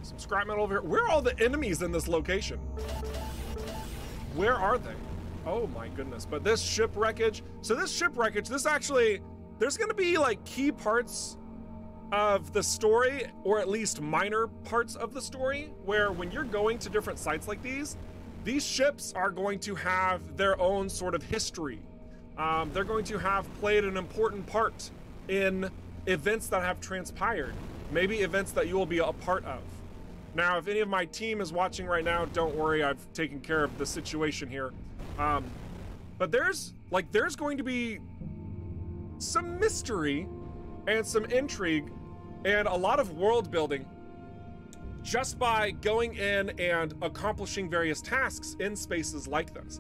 Some scrap metal over here. Where are all the enemies in this location? Where are they? Oh my goodness. But this ship wreckage. So this ship wreckage, this actually, there's going to be like key parts of the story, or at least minor parts of the story, where when you're going to different sites like these ships are going to have their own sort of history. They're going to have played an important part in events that have transpired. Maybe events that you will be a part of. Now, if any of my team is watching right now, don't worry, I've taken care of the situation here. But there's going to be some mystery and some intrigue and a lot of world building just by going in and accomplishing various tasks in spaces like this.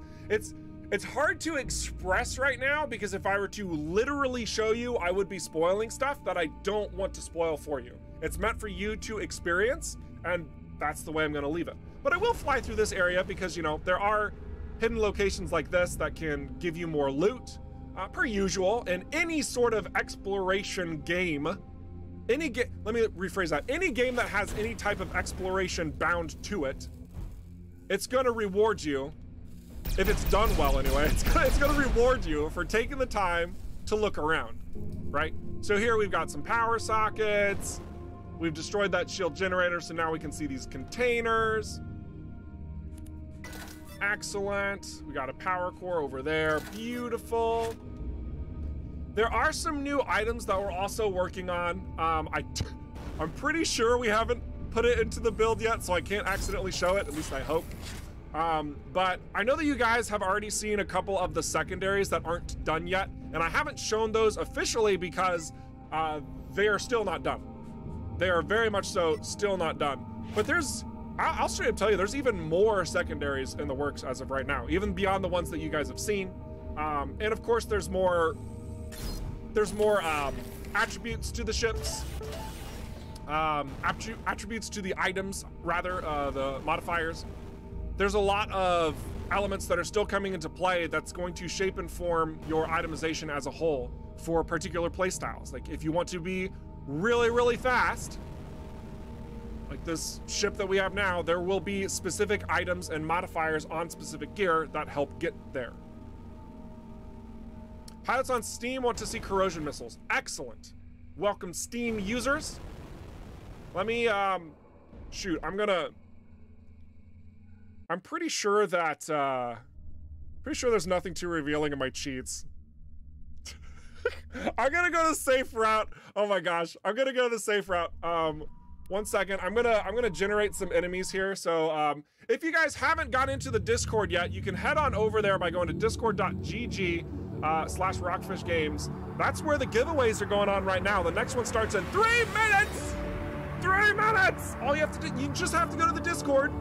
It's hard to express right now, because if I were to literally show you, I would be spoiling stuff that I don't want to spoil for you. It's meant for you to experience, and that's the way I'm gonna leave it. But I will fly through this area because, you know, there are hidden locations like this that can give you more loot, per usual, in any sort of exploration game. Let me rephrase that. Any game that has any type of exploration bound to it, it's gonna reward you. If it's done well anyway, it's gonna reward you for taking the time to look around, right? So here we've got some power sockets. We've destroyed that shield generator, so now we can see these containers. Excellent. We got a power core over there. Beautiful. There are some new items that we're also working on. I'm pretty sure we haven't put it into the build yet, so I can't accidentally show it, at least I hope. But I know that you guys have already seen a couple of the secondaries that aren't done yet, and I haven't shown those officially because they are still not done. They are very much so still not done. But there's, I'll straight up tell you, there's even more secondaries in the works as of right now, even beyond the ones that you guys have seen. And of course, there's more attributes to the ships, attributes to the items, rather, the modifiers. There's a lot of elements that are still coming into play that's going to shape and form your itemization as a whole for particular playstyles. Like if you want to be really, really fast, like this ship that we have now, there will be specific items and modifiers on specific gear that help get there. Pilots on Steam want to see corrosion missiles. Excellent. Welcome, Steam users. Let me, shoot, I'm pretty sure that, there's nothing too revealing in my cheats. I'm gonna go the safe route. Oh my gosh, I'm gonna go the safe route. One second, I'm gonna generate some enemies here. So if you guys haven't got into the Discord yet, you can head on over there by going to discord.gg/rockfishgames. That's where the giveaways are going on right now. The next one starts in 3 minutes. 3 minutes. All you have to do, you just have to go to the Discord.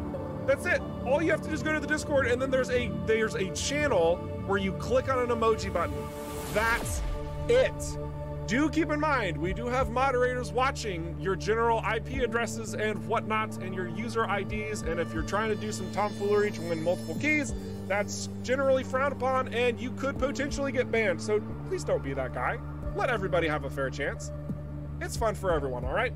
That's it. All you have to do is go to the Discord, and then there's a channel where you click on an emoji button. That's it. Do keep in mind, we do have moderators watching your general IP addresses and whatnot, and your user IDs, and if you're trying to do some tomfoolery to win multiple keys, that's generally frowned upon, and you could potentially get banned, so please don't be that guy. Let everybody have a fair chance. It's fun for everyone, all right?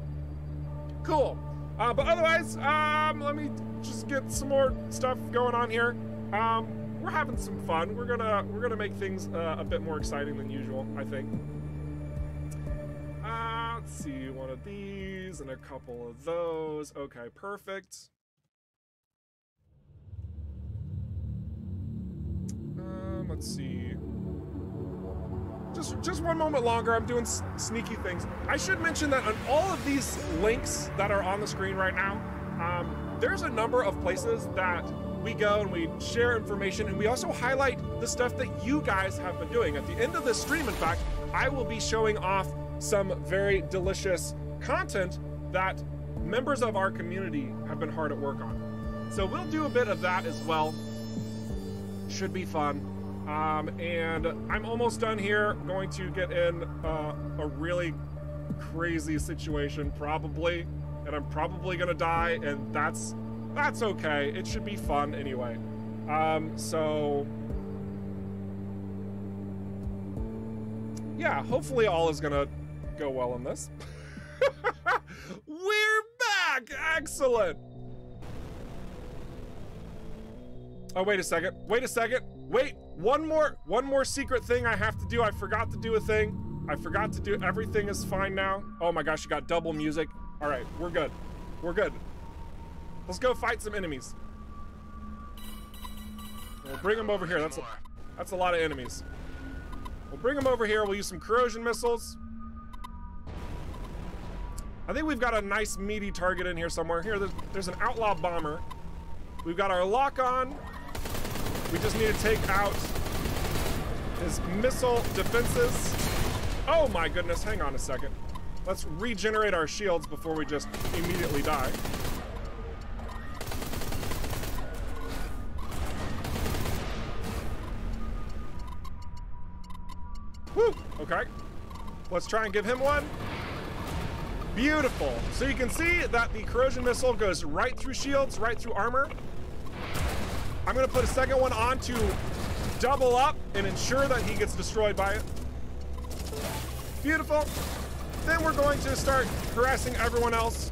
Cool. But otherwise, let me just get some more stuff going on here. We're having some fun. We're gonna make things a bit more exciting than usual, I think. Let's see, one of these and a couple of those. Okay, perfect. Let's see. Just one moment longer. I'm doing sneaky things. I should mention that on all of these links that are on the screen right now, there's a number of places that we go and we share information, and we also highlight the stuff that you guys have been doing. At the end of this stream, in fact, I will be showing off some very delicious content that members of our community have been hard at work on. So we'll do a bit of that as well. Should be fun. And I'm almost done here. I'm going to get in a really crazy situation, probably, and I'm probably gonna die, and that's okay. It should be fun anyway. So yeah, hopefully all is gonna go well in this. We're back! Excellent! Oh, wait a second. Wait a second. Wait, one more secret thing I have to do. I forgot to do a thing. I forgot to do, everything is fine now. Oh my gosh, you got double music. All right, we're good. We're good. Let's go fight some enemies. We'll bring them over here. That's a lot of enemies. We'll bring them over here. We'll use some corrosion missiles. I think we've got a nice meaty target in here somewhere. Here, there's an outlaw bomber. We've got our lock on. We just need to take out his missile defenses. Oh my goodness, hang on a second. Let's regenerate our shields before we just immediately die. Woo! Okay. Let's try and give him one. Beautiful. So you can see that the corrosion missile goes right through shields, right through armor. I'm gonna put a second one on to double up and ensure that he gets destroyed by it. Beautiful. Then we're going to start harassing everyone else.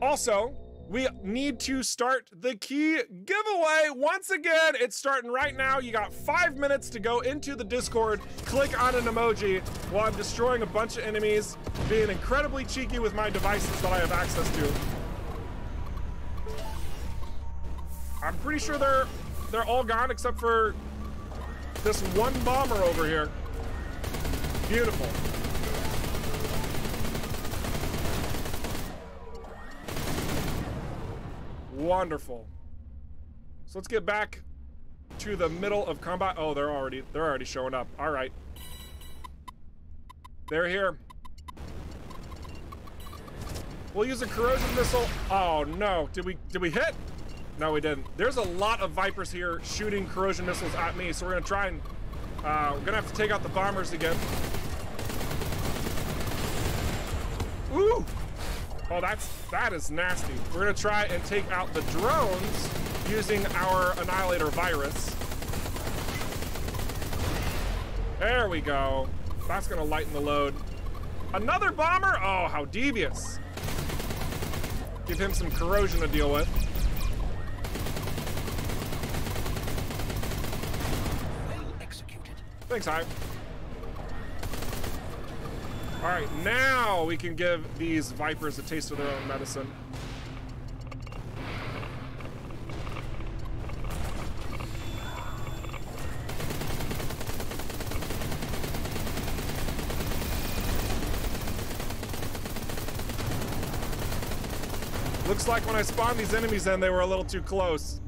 Also, we need to start the key giveaway. Once again, it's starting right now. You got 5 minutes to go into the Discord, click on an emoji while I'm destroying a bunch of enemies, being incredibly cheeky with my devices that I have access to. I'm pretty sure they're all gone except for this one bomber over here. Beautiful. Wonderful. So let's get back to the middle of combat. Oh, they're already showing up. All right. They're here. We'll use a corrosion missile. Oh no. Did we hit? No, we didn't. There's a lot of Vipers here shooting corrosion missiles at me, so we're gonna try and we're gonna have to take out the bombers again. Ooh! Oh, that is nasty. We're gonna try and take out the drones using our Annihilator virus. There we go. That's gonna lighten the load. Another bomber? Oh, how devious. Give him some corrosion to deal with. Thanks, Hive. All right, now we can give these Vipers a taste of their own medicine. Looks like when I spawned these enemies in, they were a little too close.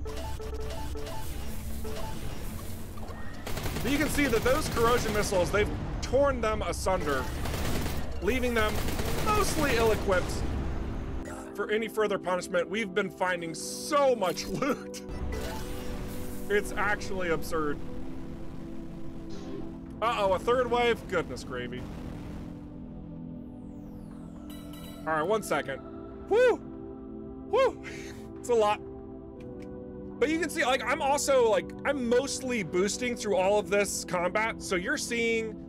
But you can see that those corrosion missiles, they've torn them asunder, leaving them mostly ill-equipped for any further punishment. We've been finding so much loot. It's actually absurd. Uh-oh, a third wave? Goodness gravy. All right, 1 second. Woo! Woo! It's a lot. But you can see, like, I'm also, like, I'm mostly boosting through all of this combat, so you're seeing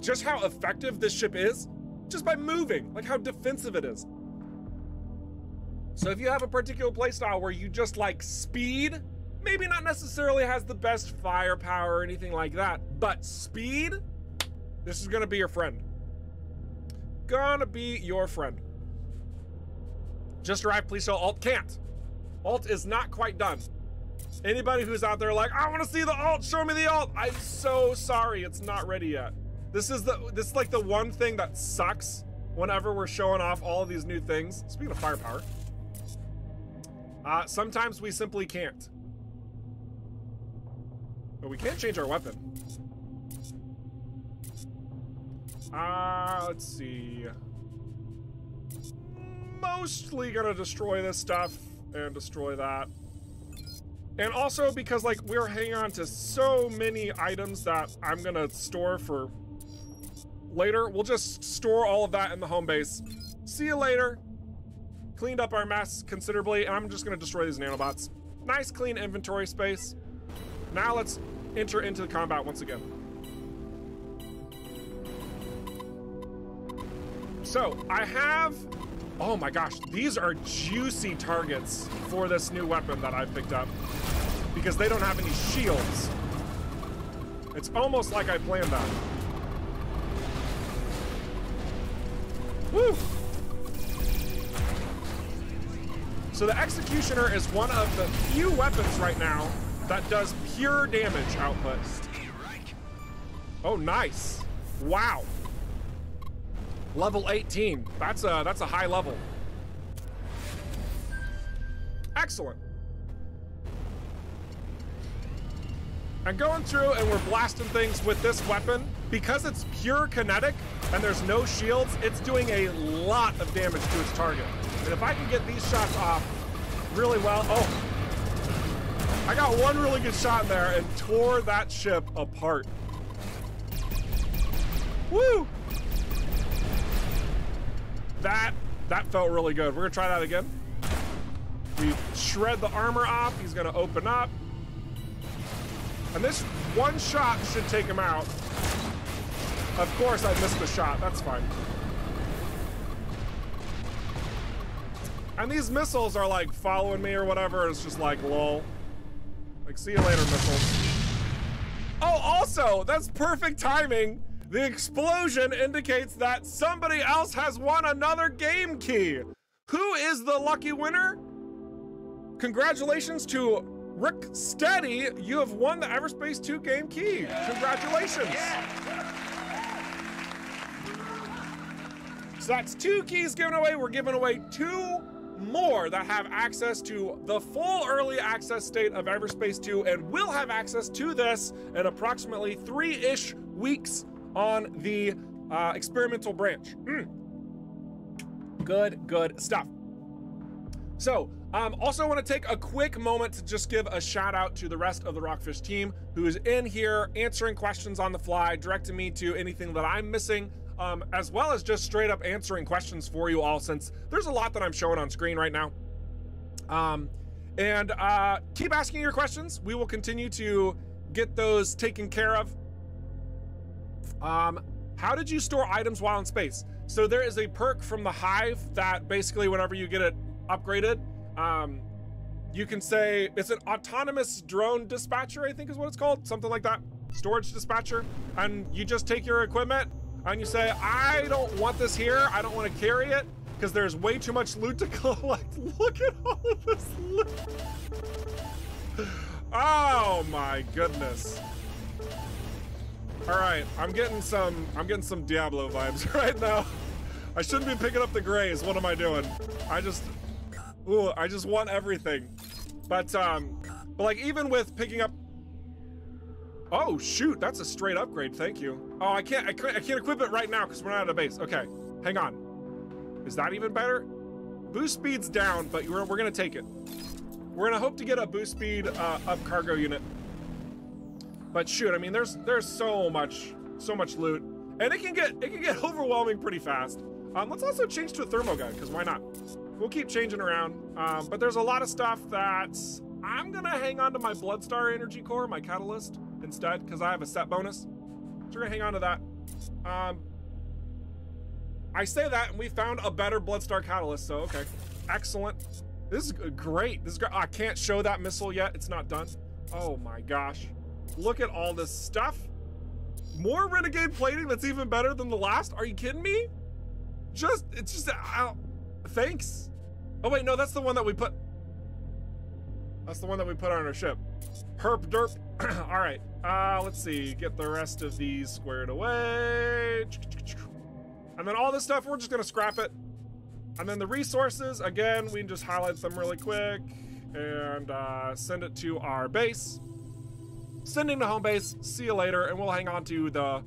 just how effective this ship is just by moving, like how defensive it is. So if you have a particular playstyle where you just like speed, maybe not necessarily has the best firepower or anything like that, but speed, this is gonna be your friend. Gonna be your friend. Just arrived, please show alt can't. Alt is not quite done. Anybody who's out there like, I want to see the alt, show me the alt. I'm so sorry, it's not ready yet. This is like the one thing that sucks whenever we're showing off all of these new things. Speaking of firepower, sometimes we simply can't. But we can't change our weapon. Let's see. Mostly gonna destroy this stuff. And destroy that. And also because like we're hanging on to so many items that I'm gonna store for later, we'll just store all of that in the home base. See you later. Cleaned up our mess considerably, and I'm just gonna destroy these nanobots. Nice clean inventory space. Now let's enter into the combat once again. So I have, oh my gosh, these are juicy targets for this new weapon that I've picked up because they don't have any shields. It's almost like I planned that. Woo! So the Executioner is one of the few weapons right now that does pure damage output. Oh, nice. Wow. Level 18, that's a high level. Excellent. I'm going through and we're blasting things with this weapon. because it's pure kinetic and there's no shields, it's doing a lot of damage to its target. And if I can get these shots off really well, oh, I got one really good shot in there and tore that ship apart. Woo! That felt really good. We're gonna try that again. We shred the armor off, he's gonna open up. And this one shot should take him out. Of course I missed the shot, that's fine. And these missiles are like following me or whatever, it's just like lol. Like, see you later, missiles. Oh, also, that's perfect timing. The explosion indicates that somebody else has won another game key. Who is the lucky winner? Congratulations to Rick Steady. You have won the Everspace 2 game key. Congratulations. So that's 2 keys given away. We're giving away 2 more that have access to the full early access state of Everspace 2 and will have access to this in approximately 3-ish weeks on the experimental branch. Good stuff. So, also want to take a quick moment to just give a shout out to the rest of the Rockfish team who is in here answering questions on the fly, directing me to anything that I'm missing, as well as just straight up answering questions for you all, since there's a lot that I'm showing on screen right now. And keep asking your questions. We will continue to get those taken care of. How did you store items while in space? So there is a perk from the Hive that basically whenever you get it upgraded, you can say, it's an autonomous drone dispatcher, I think is what it's called, something like that, storage dispatcher. And you just take your equipment and you say, I don't want this here. I don't want to carry it because there's way too much loot to collect. Look at all of this loot. Oh my goodness. All right, I'm getting some Diablo vibes right now. I shouldn't be picking up the grays. What am I doing? I just want everything. But like even with picking up, oh shoot, that's a straight upgrade. Thank you. Oh, I can't equip it right now because we're not at a base. Okay, hang on. Is that even better? Boost speed's down, but we're gonna take it. We're gonna hope to get a boost speed up cargo unit. But shoot, I mean, there's so much loot, and it can get overwhelming pretty fast. Let's also change to a thermo gun, because why not? We'll keep changing around. But there's a lot of stuff that I'm gonna hang on to my Bloodstar energy core, my catalyst, instead, because I have a set bonus. So we're gonna hang on to that. I say that, and we found a better Bloodstar catalyst. So okay, excellent. This is great. This is great. I can't show that missile yet. It's not done. Oh my gosh. Look at all this stuff. More renegade plating that's even better than the last? Are you kidding me? Thanks. Oh wait, no, that's the one that we put. That's the one that we put on our ship. Herp derp. All right, let's see, get the rest of these squared away. And then all this stuff, we're just gonna scrap it. And then the resources, again, we can just highlight them really quick and send it to our base. Sending to home base, see you later, and we'll hang on to the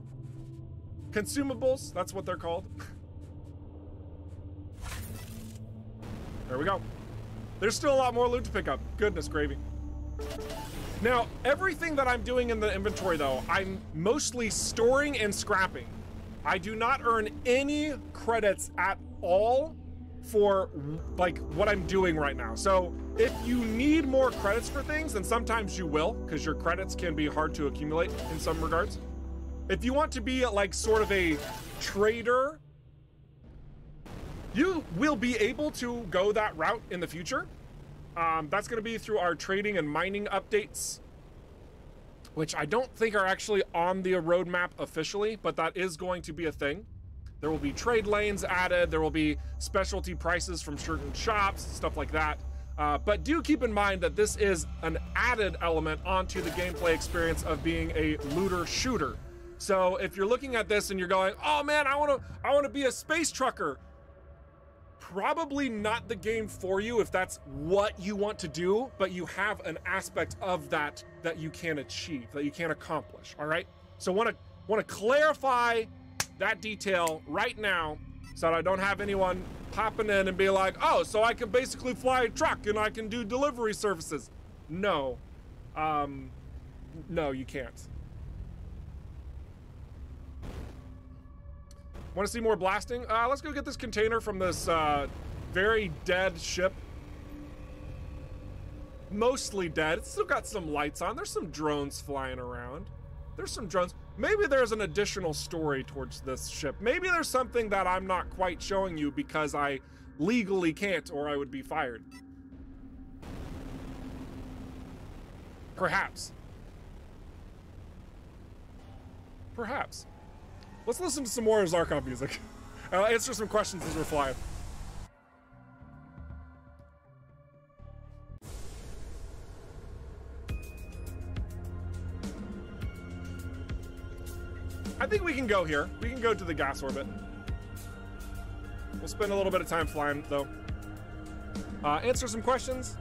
consumables. That's what they're called. There we go. There's still a lot more loot to pick up. Goodness gravy. Now, everything that I'm doing in the inventory, though, I'm mostly storing and scrapping. I do not earn any credits at all for like what I'm doing right now. So if you need more credits for things, and sometimes you will, because your credits can be hard to accumulate in some regards. If you want to be like sort of a trader, you will be able to go that route in the future. That's gonna be through our trading and mining updates, which I don't think are actually on the roadmap officially, but that is going to be a thing. There will be trade lanes added. There will be specialty prices from certain shops, stuff like that. But do keep in mind that this is an added element onto the gameplay experience of being a looter shooter. So if you're looking at this and you're going, oh man, I wanna be a space trucker. Probably not the game for you if that's what you want to do, but you have an aspect of that that you can achieve, that you can accomplish, all right? So wanna want to clarify that detail right now so that I don't have anyone popping in and be like, oh, so I can basically fly a truck and I can do delivery services. No. No, you can't. Want to see more blasting? Let's go get this container from this very dead ship. Mostly dead. It's still got some lights on. There's some drones flying around. There's some drones. Maybe there's an additional story towards this ship. Maybe there's something that I'm not quite showing you because I legally can't, or I would be fired. Perhaps. Perhaps. Let's listen to some more Zharkov music. I'll answer some questions as we're flying. I think we can go here. We can go to the gas orbit. We'll spend a little bit of time flying, though. Answer some questions.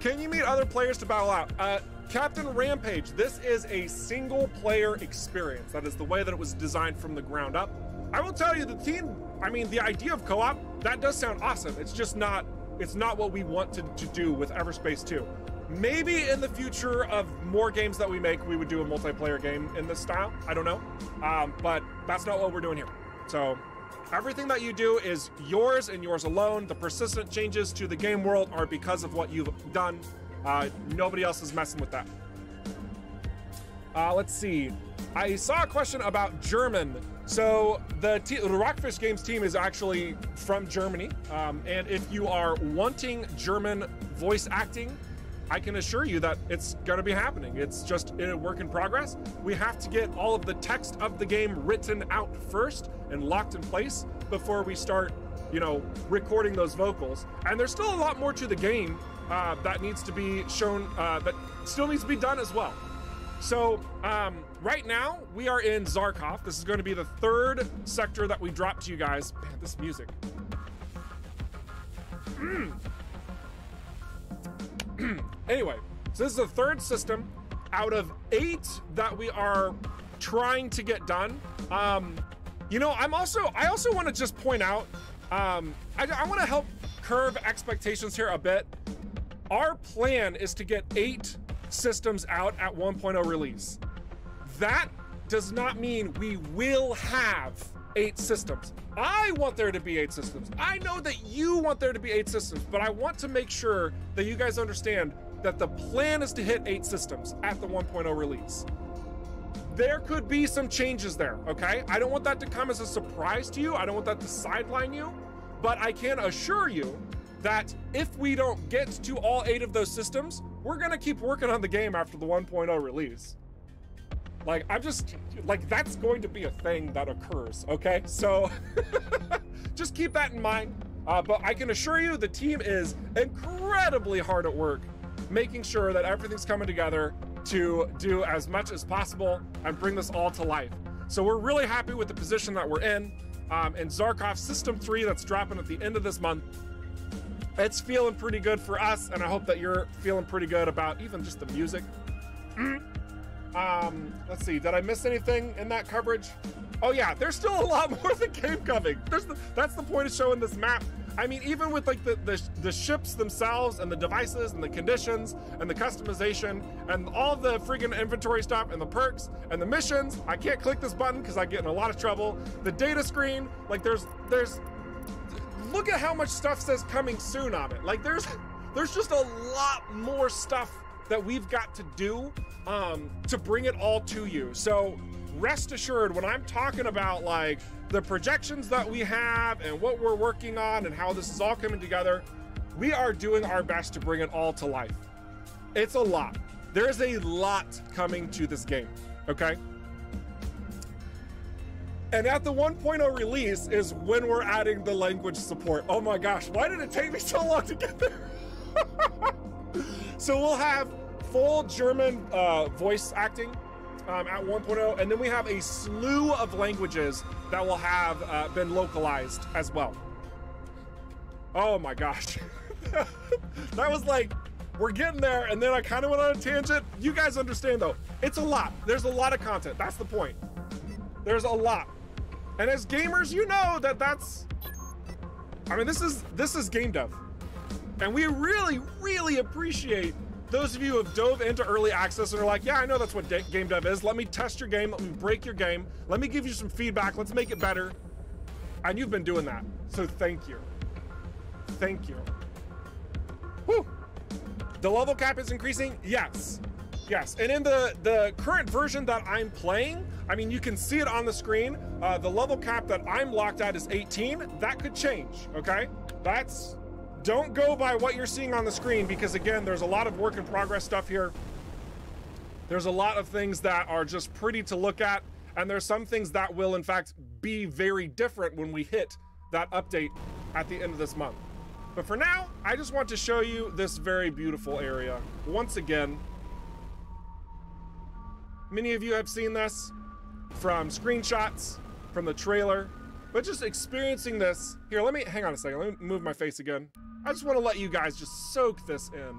Can you meet other players to battle out? Captain Rampage, this is a single-player experience. That is the way that it was designed from the ground up. I will tell you, the idea of co-op, that does sound awesome. It's just not, it's not what we want to do with Everspace 2. Maybe in the future of more games that we make, we would do a multiplayer game in this style. I don't know, but that's not what we're doing here. So everything that you do is yours and yours alone. The persistent changes to the game world are because of what you've done. Nobody else is messing with that. Let's see. I saw a question about German. So the Rockfish Games team is actually from Germany. And if you are wanting German voice acting, I can assure you that it's going to be happening. It's just in a work in progress. We have to get all of the text of the game written out first and locked in place before we start, you know, recording those vocals. And there's still a lot more to the game that needs to be shown, that still needs to be done as well. So right now we are in Zharkov. This is going to be the third sector that we drop to you guys. Man, this music. Anyway, so this is the third system out of 8 that we are trying to get done. You know, I also want to just point out, I want to help curve expectations here a bit. Our plan is to get 8 systems out at 1.0 release. That does not mean we will have 8 systems. I want there to be 8 systems. I know that you want there to be 8 systems, but I want to make sure that you guys understand that the plan is to hit 8 systems at the 1.0 release. There could be some changes there, okay? I don't want that to come as a surprise to you. I don't want that to sideline you, but I can assure you that if we don't get to all 8 of those systems, we're gonna keep working on the game after the 1.0 release. Like, I'm just, like, that's going to be a thing that occurs, okay? So, just keep that in mind. But I can assure you the team is incredibly hard at work, making sure that everything's coming together to do as much as possible and bring this all to life. So we're really happy with the position that we're in Zharkov System 3 that's dropping at the end of this month. It's feeling pretty good for us, and I hope that you're feeling pretty good about even just the music. Let's see, did I miss anything in that coverage? Oh yeah, there's still a lot more of the game coming. That's the point of showing this map. I mean, even with like the ships themselves and the devices and the conditions and the customization and all the friggin' inventory stuff and the perks and the missions, I can't click this button because I get in a lot of trouble. The data screen, like there's, look at how much stuff says coming soon on it. Like there's just a lot more stuff that we've got to do to bring it all to you. So rest assured, when I'm talking about like the projections that we have and what we're working on and how this is all coming together, we are doing our best to bring it all to life. It's a lot. There is a lot coming to this game, okay? And at the 1.0 release is when we're adding the language support. Oh my gosh, why did it take me so long to get there? So we'll have full German voice acting at 1.0, and then we have a slew of languages that will have been localized as well. Oh my gosh. That was like, we're getting there, and then I kind of went on a tangent. You guys understand though, it's a lot. There's a lot of content, that's the point. There's a lot. And as gamers, you know that that's, I mean, this is game dev. And we really, really appreciate those of you who have dove into early access and are like, yeah, I know that's what game dev is. Let me test your game. Let me break your game. Let me give you some feedback. Let's make it better. And you've been doing that. So thank you. Thank you. Whew. The level cap is increasing? Yes. Yes. And in the current version that I'm playing, I mean, you can see it on the screen. The level cap that I'm locked at is 18. That could change, okay? That's... Don't go by what you're seeing on the screen because, again, there's a lot of work in progress stuff here. There's a lot of things that are just pretty to look at, and there's some things that will, in fact, be very different when we hit that update at the end of this month. But for now, I just want to show you this very beautiful area. Once again, many of you have seen this from screenshots, from the trailer, but just experiencing this. Here, let me, hang on a second, let me move my face again. I just want to let you guys just soak this in.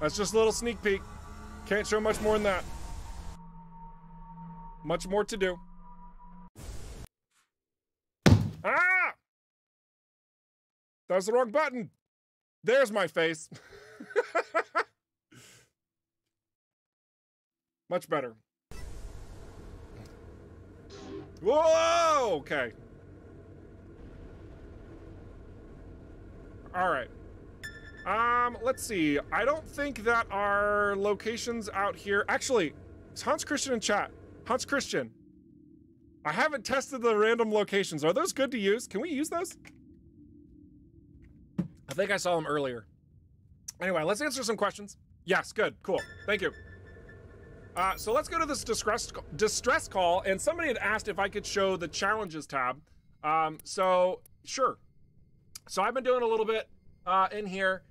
That's just a little sneak peek. Can't show much more than that. Much more to do. Ah! That was the wrong button. There's my face. Much better. Whoa! Okay. All right. Let's see. I don't think that our locations out here... Actually, it's Hans Christian in chat. Hans Christian. I haven't tested the random locations. Are those good to use? Can we use those? I think I saw them earlier. Anyway, let's answer some questions. Yes, good. Cool. Thank you. So let's go to this distress call, and somebody had asked if I could show the challenges tab. So, sure. So I've been doing a little bit in here.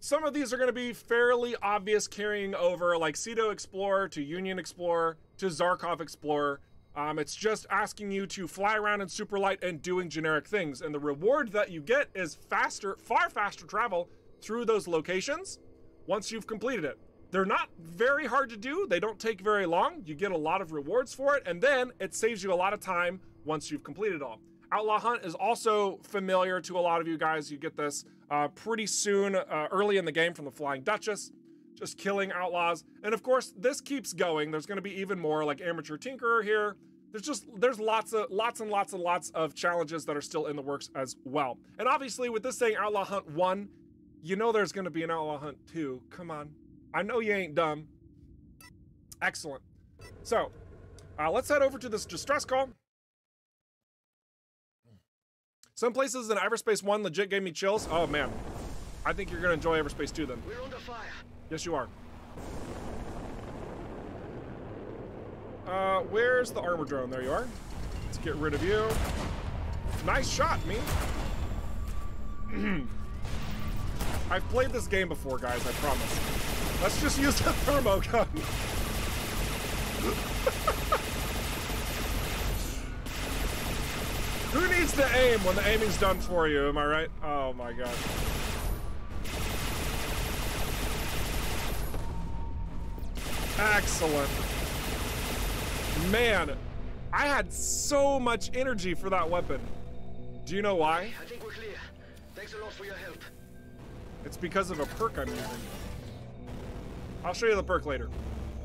Some of these are going to be fairly obvious carrying over, like Ceto Explorer to Union Explorer to Zharkov Explorer. It's just asking you to fly around in super light and doing generic things. And the reward that you get is faster, far faster travel through those locations once you've completed it. They're not very hard to do. They don't take very long. You get a lot of rewards for it. And then it saves you a lot of time once you've completed all. Outlaw Hunt is also familiar to a lot of you guys. You get this pretty soon, early in the game from the Flying Duchess, just killing outlaws. And of course, this keeps going. There's going to be even more, like Amateur Tinkerer here. There's lots and lots of challenges that are still in the works as well. And obviously, with this saying Outlaw Hunt 1, you know there's going to be an Outlaw Hunt 2. Come on, I know you ain't dumb. Excellent. So, let's head over to this distress call. Some places in Everspace 1 legit gave me chills. Oh, man. I think you're going to enjoy Everspace 2, then. We're under fire. Yes, you are. Where's the armor drone? There you are. Let's get rid of you. Nice shot, me. I've played this game before, guys. I promise. Let's just use the thermo gun. Who needs to aim when the aiming's done for you, am I right? Oh my god. Excellent. Man, I had so much energy for that weapon. Do you know why? I think we're clear. Thanks a lot for your help. It's because of a perk I'm using. I'll show you the perk later.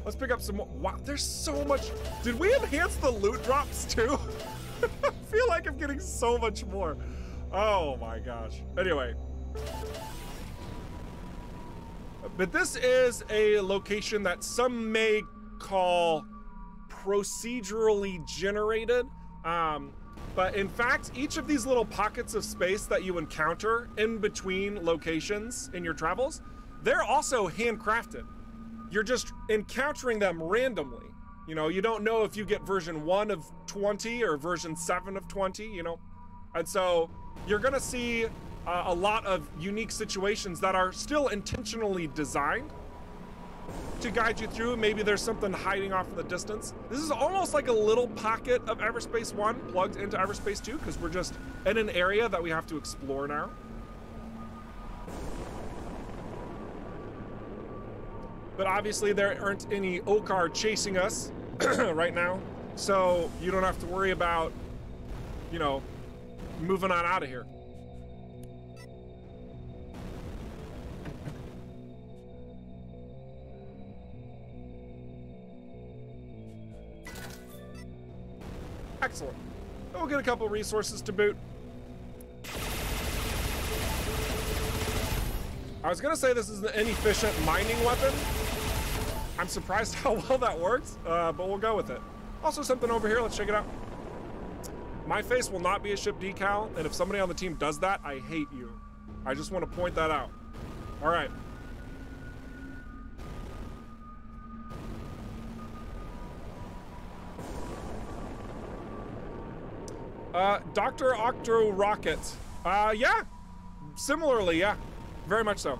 Let's pick up some more. Wow, there's so much. Did we enhance the loot drops too? I feel like I'm getting so much more. Oh my gosh. Anyway. But this is a location that some may call procedurally generated. But in fact, each of these little pockets of space that you encounter in between locations in your travels, they're also handcrafted. You're just encountering them randomly. You know, you don't know if you get version 1 of 20 or version 7 of 20, you know? And so you're gonna see a lot of unique situations that are still intentionally designed to guide you through. Maybe there's something hiding off in the distance. This is almost like a little pocket of Everspace 1 plugged into Everspace 2, because we're just in an area that we have to explore now. But obviously there aren't any Okar chasing us right now, so you don't have to worry about, you know, moving on out of here. Excellent. We'll get a couple resources to boot. I was gonna say this is an inefficient mining weapon. I'm surprised how well that works, but we'll go with it. Also something over here, let's check it out. My face will not be a ship decal, and if somebody on the team does that, I hate you. I just want to point that out. All right. Dr. Octo Rocket. Yeah, similarly, yeah, very much so.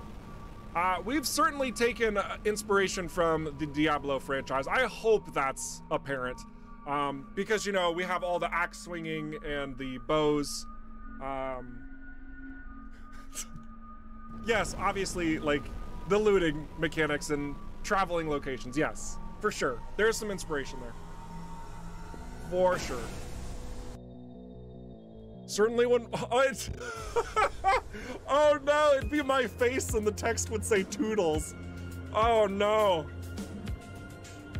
We've certainly taken inspiration from the Diablo franchise. I hope that's apparent, because, you know, we have all the axe swinging and the bows. Yes, obviously, like, the looting mechanics and traveling locations. Yes, for sure. There's some inspiration there. For sure. Certainly wouldn't. Oh no, it'd be my face and the text would say toodles. Oh no.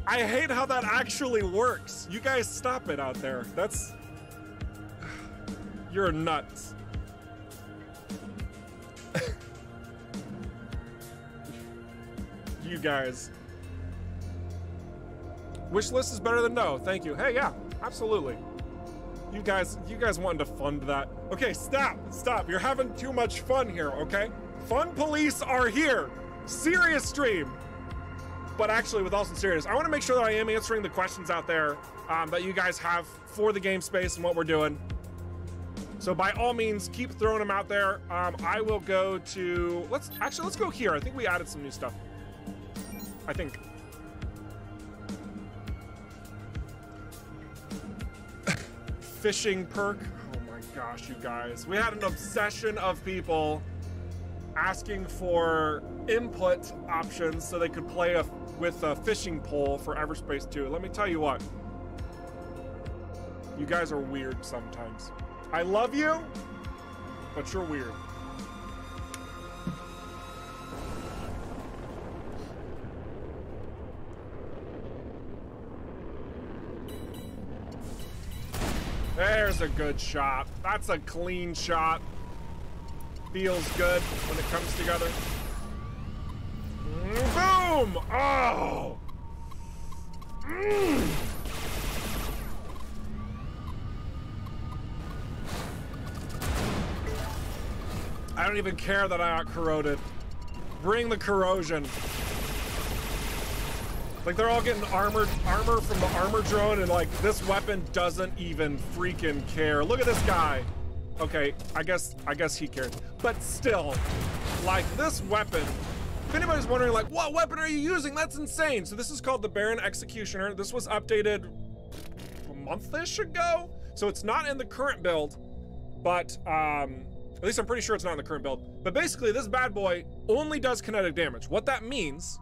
I hate how that actually works. You guys stop it out there. That's. You're nuts. You guys. Wish list is better than no. Thank you. Hey, yeah, absolutely. You guys wanting to fund that? Okay, stop. You're having too much fun here, okay? Fun police are here. Serious stream. But actually, with all seriousness, I want to make sure that I am answering the questions out there that you guys have for the game space and what we're doing. So by all means, keep throwing them out there. I will go to, let's go here. I think we added some new stuff. I think. Fishing perk. Oh my gosh, you guys. We had an obsession of people asking for input options so they could play with a fishing pole for Everspace 2. Let me tell you what. You guys are weird sometimes. I love you, but you're weird. There's a good shot. That's a clean shot. Feels good when it comes together. Boom! Oh! Mm. I don't even care that I got corroded. Bring the corrosion. Like, they're all getting armor from the armor drone, and like, this weapon doesn't even freaking care. Look at this guy. Okay, I guess he cares. But still, like, this weapon, if anybody's wondering, like, what weapon are you using? That's insane. So this is called the Baron Executioner. This was updated a month-ish ago. So it's not in the current build, but at least I'm pretty sure it's not in the current build. But basically, this bad boy only does kinetic damage. What that means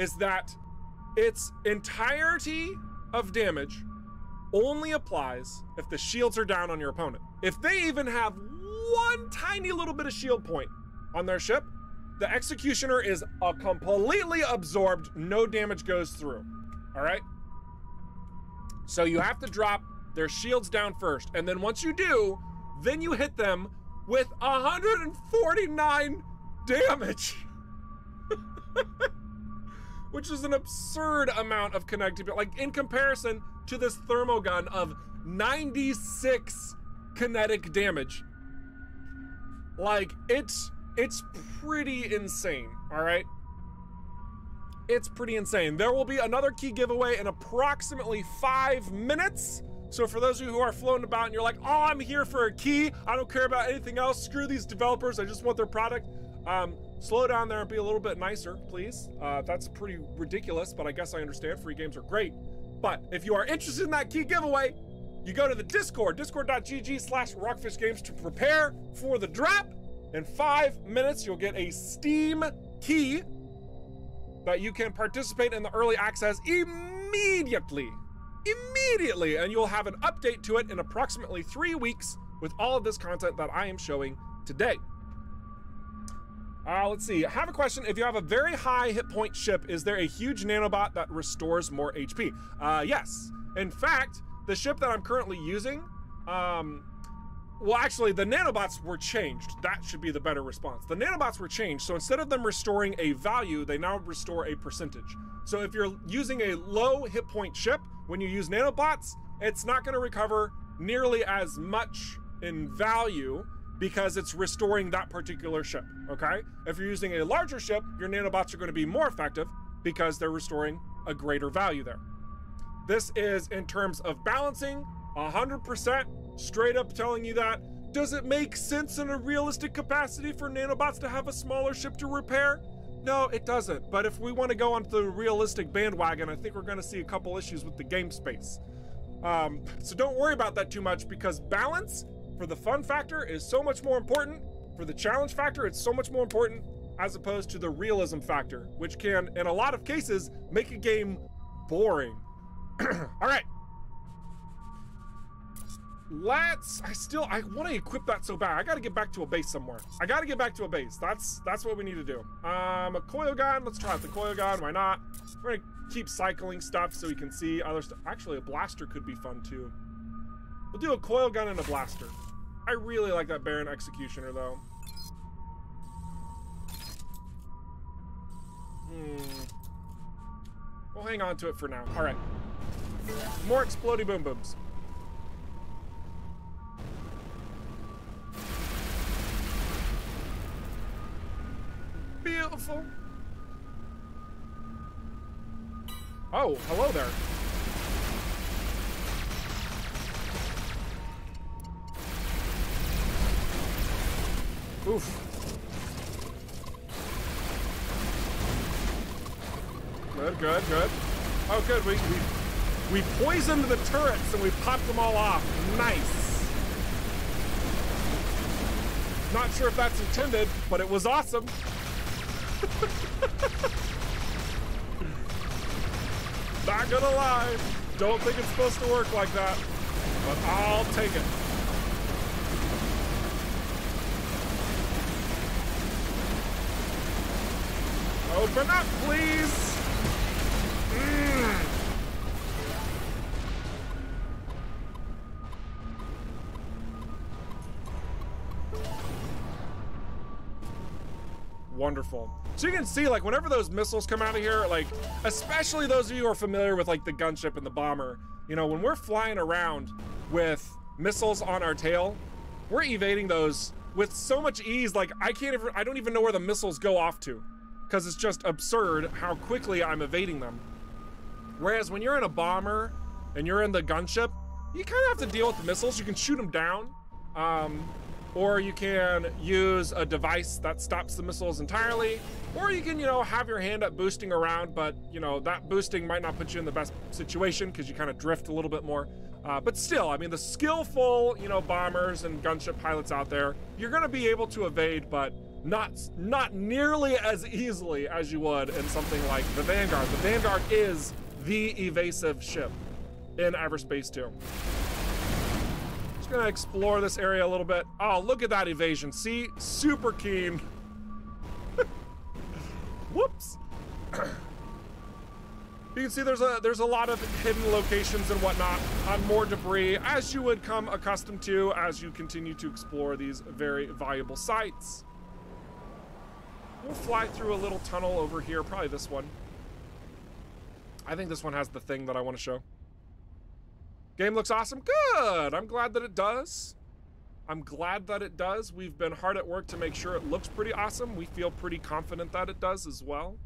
is that its entirety of damage only applies if the shields are down on your opponent. If they even have one tiny little bit of shield point on their ship, the Executioner is completely absorbed, no damage goes through, all right? So you have to drop their shields down first, and then once you do, then you hit them with 149 damage. Which is an absurd amount of connectivity, like in comparison to this thermogun of 96 kinetic damage. Like it's pretty insane, all right? It's pretty insane. There will be another key giveaway in approximately 5 minutes. So for those of you who are floating about and you're like, oh, I'm here for a key, I don't care about anything else, screw these developers, I just want their product. Slow down there and be a little bit nicer, please. That's pretty ridiculous, but I guess I understand. Free games are great. But if you are interested in that key giveaway, you go to the Discord, discord.gg/rockfishgames to prepare for the drop. In 5 minutes, you'll get a Steam key that you can participate in the early access immediately. Immediately, and you'll have an update to it in approximately 3 weeks with all of this content that I am showing today. Let's see, I have a question. If you have a very high hit point ship, is there a huge nanobot that restores more HP? Yes. In fact, the ship that I'm currently using, well, actually, the nanobots were changed. That should be the better response. The nanobots were changed, so instead of them restoring a value, they now restore a percentage. So if you're using a low hit point ship, when you use nanobots, it's not going to recover nearly as much in value because it's restoring that particular ship, okay? If you're using a larger ship, your nanobots are gonna be more effective because they're restoring a greater value there. This is in terms of balancing, 100% straight up telling you that. Does it make sense in a realistic capacity for nanobots to have a smaller ship to repair? No, it doesn't. But if we wanna go onto the realistic bandwagon, I think we're gonna see a couple issues with the game space. So don't worry about that too much because balance for the fun factor is so much more important. For the challenge factor, it's so much more important as opposed to the realism factor, which can, in a lot of cases, make a game boring. All right. I want to equip that so bad. I got to get back to a base somewhere. I got to get back to a base. That's what we need to do. A coil gun, let's try out the coil gun, why not? We're gonna keep cycling stuff so we can see other stuff. Actually, a blaster could be fun too. We'll do a coil gun and a blaster. I really like that Baron Executioner, though. We'll hang on to it for now. All right. More explodey boom booms. Beautiful. Oh, hello there. Oof. Good, good, good. Oh, good. We poisoned the turrets and we popped them all off. Nice. Not sure if that's intended, but it was awesome. Not gonna lie. Don't think it's supposed to work like that, but I'll take it. Open up, please! Wonderful. So you can see, like, whenever those missiles come out of here, like, especially those of you who are familiar with, like, the gunship and the bomber, you know, when we're flying around with missiles on our tail, we're evading those with so much ease, like, I don't even know where the missiles go off to, because it's just absurd how quickly I'm evading them. Whereas when you're in a bomber and you're in the gunship, you kind of have to deal with the missiles. You can shoot them down, or you can use a device that stops the missiles entirely, or you can, you know, have your hand up boosting around, but, you know, that boosting might not put you in the best situation because you kind of drift a little bit more. But still, I mean, the skillful, you know, bombers and gunship pilots out there, you're gonna be able to evade, but not nearly as easily as you would in something like the Vanguard. The Vanguard is the evasive ship in Everspace 2. Just gonna explore this area a little bit. Oh, look at that evasion. See? Super keen. Whoops. You can see there's a lot of hidden locations and whatnot on more debris, as you would come accustomed to as you continue to explore these very valuable sites. We'll fly through a little tunnel over here. Probably this one. I think this one has the thing that I want to show. Game looks awesome. Good. I'm glad that it does. I'm glad that it does. We've been hard at work to make sure it looks pretty awesome. We feel pretty confident that it does as well.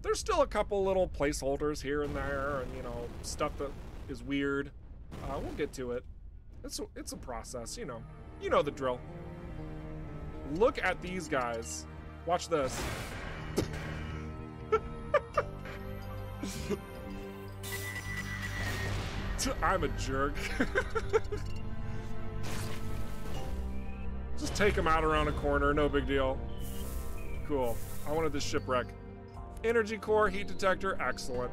There's still a couple little placeholders here and there, and, you know, stuff that is weird. We'll get to it. It's a process, you know. You know the drill. Look at these guys. Watch this. I'm a jerk. Just take him out around a corner, no big deal. Cool. I wanted this shipwreck. Energy core, heat detector, excellent.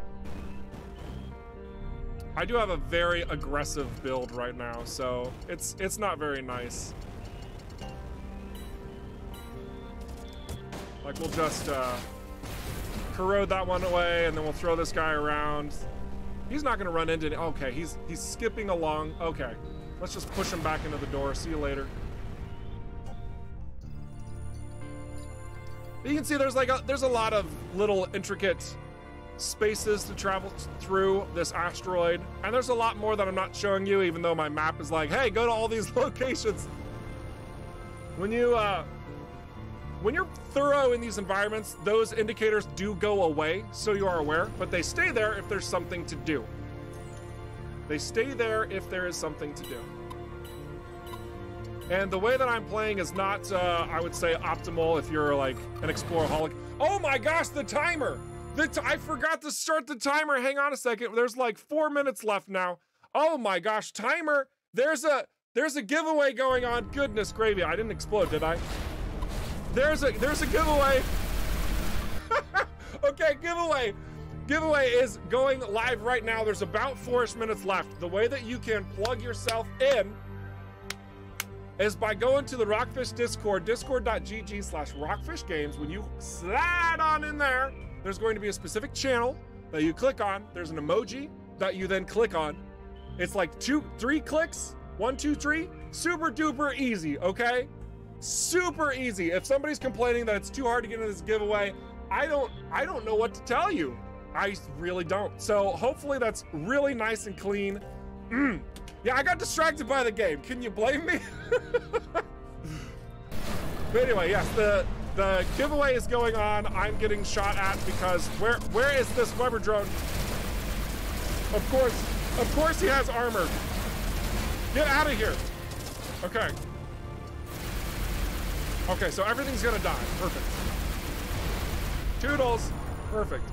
I do have a very aggressive build right now, so it's not very nice. Like, we'll just corrode that one away, and then we'll throw this guy around. He's not gonna run into any, okay, he's skipping along. Okay, let's just push him back into the door. See you later. You can see there's like there's a lot of little intricate spaces to travel through this asteroid, and there's a lot more that I'm not showing you, even though my map is like, hey, go to all these locations. When you're thorough in these environments, those indicators do go away, so you are aware, but they stay there if there's something to do. They stay there if there is something to do. And the way that I'm playing is not, I would say, optimal if you're like an exploraholic. Oh my gosh, the timer! I forgot to start the timer. Hang on a second. There's like 4 minutes left now. Oh my gosh, timer! There's a giveaway going on. Goodness gravy! I didn't explode, did I? There's a giveaway. Okay, giveaway. Giveaway is going live right now. There's about 4-ish minutes left. The way that you can plug yourself in is by going to the Rockfish Discord, discord.gg/rockfishgames. When you slide on in there, there's going to be a specific channel that you click on. There's an emoji that you then click on. It's like 2-3 clicks. 1, 2, 3. Super duper easy, okay? Super easy. If somebody's complaining that it's too hard to get into this giveaway, I don't know what to tell you. I really don't. So hopefully that's really nice and clean. Yeah, I got distracted by the game. Can you blame me? But anyway, yes, the giveaway is going on. I'm getting shot at because where is this Weber drone? Of course he has armor. Get out of here. Okay. Okay, so everything's gonna die. Perfect. Toodles. Perfect.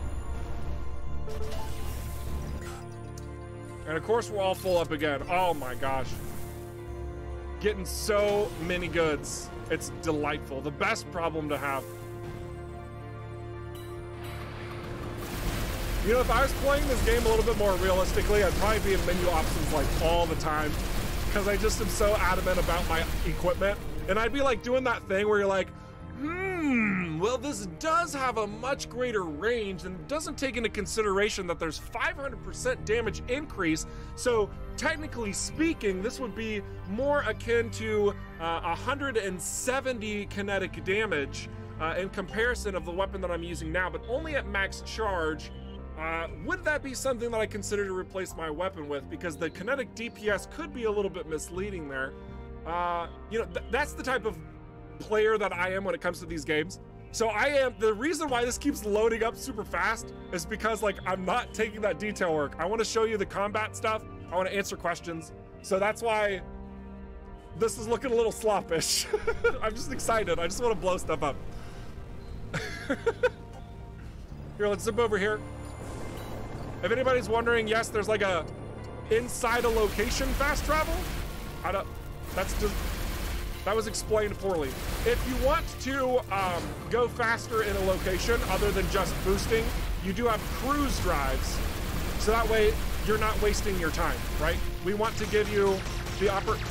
And of course, we're all full up again. Oh my gosh. Getting so many goods. It's delightful. The best problem to have. You know, if I was playing this game a little bit more realistically, I'd probably be in menu options like all the time, because I just am so adamant about my equipment. And I'd be like doing that thing where you're like, well, this does have a much greater range and doesn't take into consideration that there's 500% damage increase. So technically speaking, this would be more akin to 170 kinetic damage in comparison of the weapon that I'm using now, but only at max charge. Would that be something that I consider to replace my weapon with? Because the kinetic DPS could be a little bit misleading there. You know, that's the type of player that I am when it comes to these games. So the reason why this keeps loading up super fast is because, like, I'm not taking that detail work. I want to show you the combat stuff. I want to answer questions. So that's why this is looking a little sloppish. I'm just excited. I just want to blow stuff up. Here, let's zip over here. If anybody's wondering, yes, there's like a inside a location fast travel. I don't. That was explained poorly. If you want to go faster in a location other than just boosting, you do have cruise drives, so that way you're not wasting your time, right? We want to give you the opportunity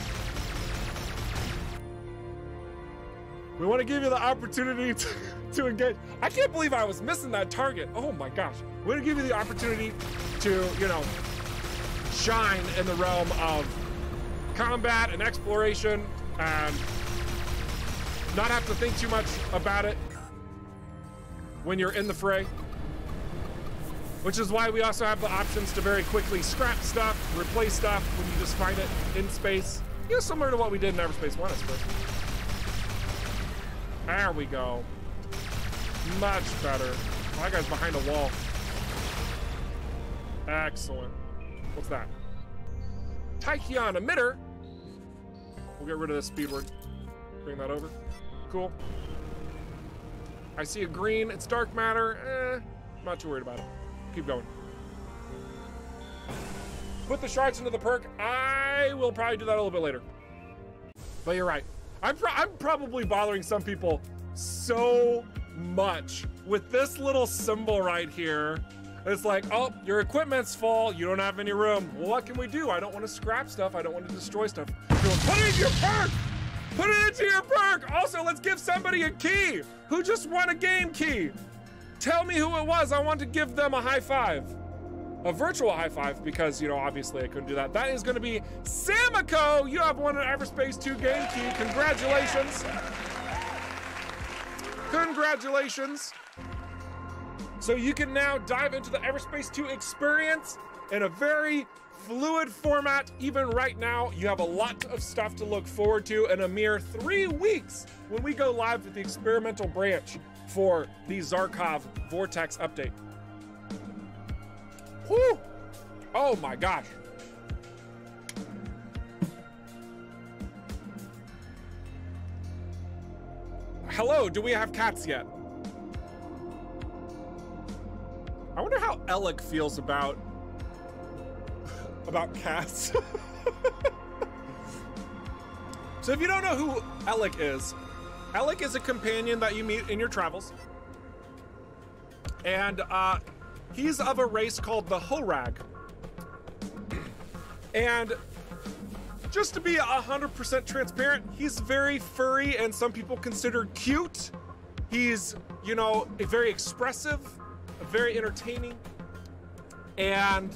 to engage. I can't believe I was missing that target. Oh my gosh. We're gonna give you the opportunity to, you know, shine in the realm of combat and exploration, and not have to think too much about it. when you're in the fray. Which is why we also have the options to very quickly scrap stuff, replace stuff when you just find it in space. You know, similar to what we did in Everspace 1, I suppose. There we go. Much better. Oh, that guy's behind a wall. Excellent. What's that? Tachyon emitter. We'll get rid of this speedword. Bring that over. Cool. I see a green. It's dark matter. Eh, not too worried about it. Keep going. Put the shards into the perk. I will probably do that a little bit later. But you're right. I'm probably bothering some people so much with this little symbol right here. It's like, oh, your equipment's full. You don't have any room. Well, what can we do? I don't want to scrap stuff. I don't want to destroy stuff. Put it into your perk. Put it into your perk. Also, let's give somebody a key who just won a game key. Tell me who it was. I want to give them a high five. A virtual high five, because, you know, obviously I couldn't do that. That is going to be Samico. You have won an Everspace 2 game key. Congratulations. Congratulations. So you can now dive into the Everspace 2 experience in a very fluid format. Even right now, you have a lot of stuff to look forward to in a mere 3 weeks when we go live with the experimental branch for the Zharkov Vortex update. Whew. Oh my gosh. Hello, do we have cats yet? I wonder how Alec feels about cats. So if you don't know who Alec is a companion that you meet in your travels. And he's of a race called the Holrag. And just to be 100% transparent, he's very furry and some people consider cute. He's, you know, very expressive. Very entertaining, and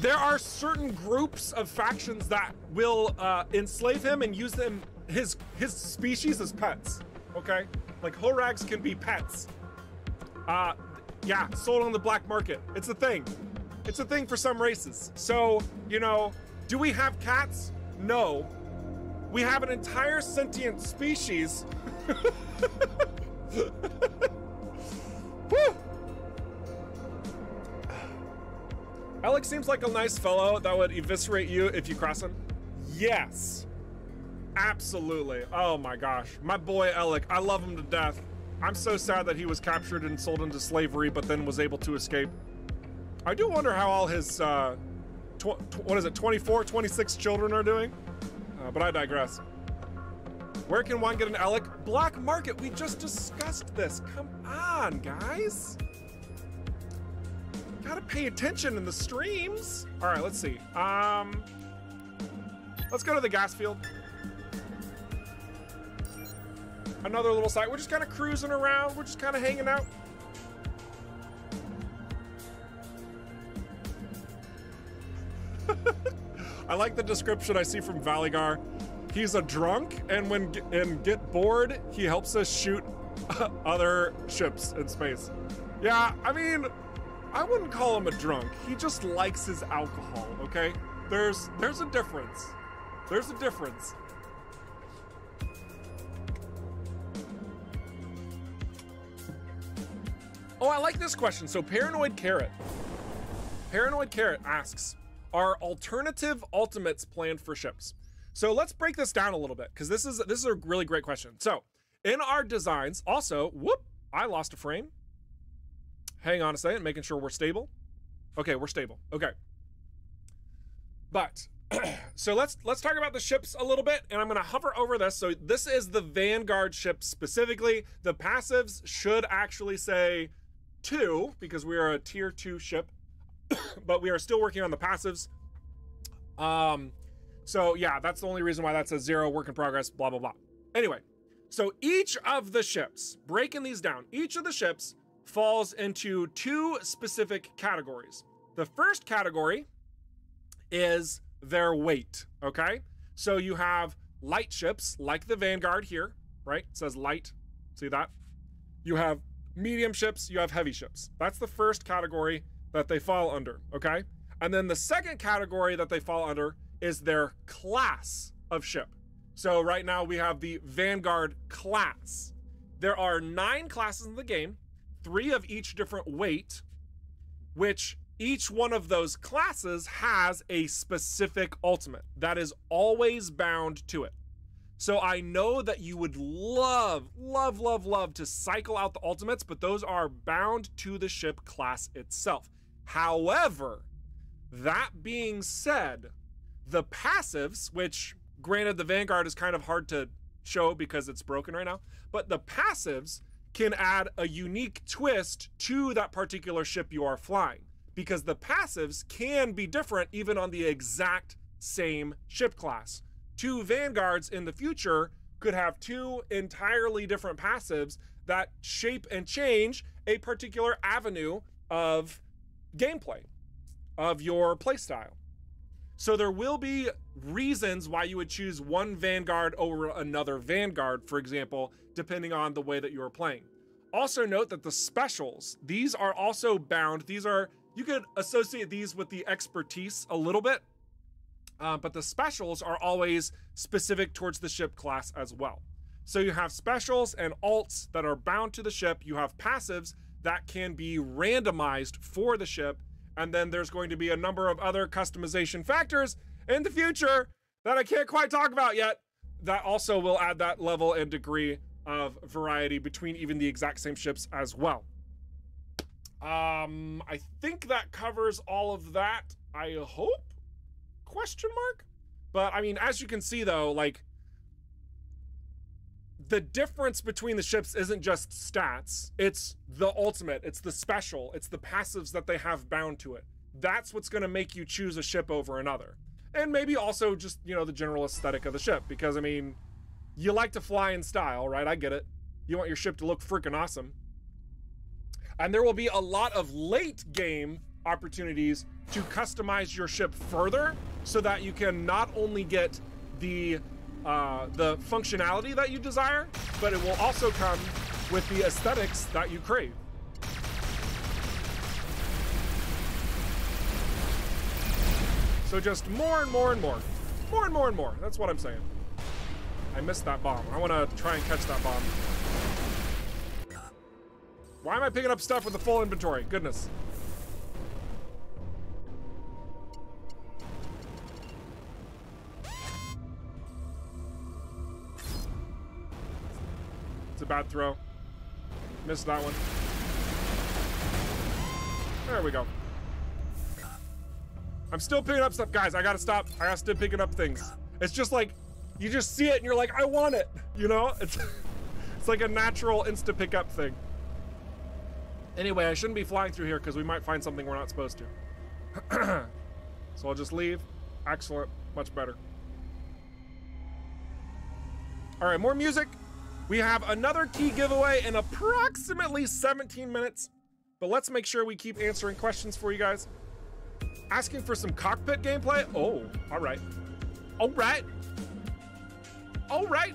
there are certain groups of factions that will enslave him and use them, his species, as pets. Okay, like Holrags can be pets. Yeah, sold on the black market. It's a thing. It's a thing for some races. So, you know, do we have cats? No, we have an entire sentient species. Woo! Alec seems like a nice fellow that would eviscerate you if you cross him. Yes, absolutely. Oh my gosh, my boy Alec, I love him to death. I'm so sad that he was captured and sold into slavery, but then was able to escape. I do wonder how all his, what is it, 24, 26 children are doing? But I digress. Where can one get an Alec? Black market, we just discussed this. Come on, guys. Gotta pay attention in the streams. All right, let's see. Let's go to the gas field. Another little site. We're just kind of cruising around. We're just kind of hanging out. I like the description I see from Valigar. He's a drunk, and when get bored, he helps us shoot other ships in space. Yeah, I mean, I wouldn't call him a drunk. He just likes his alcohol, okay? There's a difference. There's a difference. Oh, I like this question. So Paranoid Carrot. Paranoid Carrot asks, are alternative ultimates planned for ships? So let's break this down a little bit, because this is a really great question. So in our designs, also, whoop, I lost a frame. Hang on a second, making sure we're stable. Okay, we're stable. Okay. But so let's talk about the ships a little bit, and I'm gonna hover over this. So this is the Vanguard ship specifically. The passives should actually say 2, because we are a tier 2 ship, but we are still working on the passives. So yeah, that's the only reason why that says 0, work in progress, blah, blah, blah. Anyway, so each of the ships, breaking these down, each of the ships falls into 2 specific categories. The first category is their weight, okay? So you have light ships, like the Vanguard here, right? It says light. See that? You have medium ships, you have heavy ships. That's the first category that they fall under, okay? And then the second category that they fall under is their class of ship. So right now we have the Vanguard class. There are 9 classes in the game, 3 of each different weight, which each one of those classes has a specific ultimate that is always bound to it. So I know that you would love, love, love, love to cycle out the ultimates, but those are bound to the ship class itself. However, that being said, the passives, which granted the Vanguard is kind of hard to show because it's broken right now, but the passives can add a unique twist to that particular ship you are flying, because the passives can be different even on the exact same ship class. 2 Vanguards in the future could have 2 entirely different passives that shape and change a particular avenue of gameplay, of your playstyle. So there will be reasons why you would choose one Vanguard over another Vanguard, for example, depending on the way that you are playing. Also note that the specials, these are also bound. These are, you could associate these with the expertise a little bit, but the specials are always specific towards the ship class as well. So you have specials and alts that are bound to the ship. You have passives that can be randomized for the ship. And then there's going to be a number of other customization factors in the future that I can't quite talk about yet that also will add that level and degree of variety between even the exact same ships as well. I think that covers all of that, I hope. Question mark? But I mean, as you can see though, like the difference between the ships isn't just stats, it's the ultimate, it's the special, it's the passives that they have bound to it. That's what's going to make you choose a ship over another. And maybe also just, you know, the general aesthetic of the ship, because I mean, you like to fly in style, right? I get it. You want your ship to look freaking awesome. And there will be a lot of late game opportunities to customize your ship further so that you can not only get the functionality that you desire, but it will also come with the aesthetics that you crave. So just more and more and more. More and more and more. That's what I'm saying. I missed that bomb. I want to try and catch that bomb. Why am I picking up stuff with the full inventory? Goodness. A bad throw. Missed that one. There we go. I'm still picking up stuff, guys. I gotta stop. I gotta stop picking up things. It's just like, you just see it and you're like, I want it. You know? It's like a natural insta pick up thing. Anyway, I shouldn't be flying through here because we might find something we're not supposed to. So I'll just leave. Excellent. Much better. All right, more music. We have another key giveaway in approximately 17 minutes, but let's make sure we keep answering questions for you guys. Asking for some cockpit gameplay? Oh, all right. All right. All right.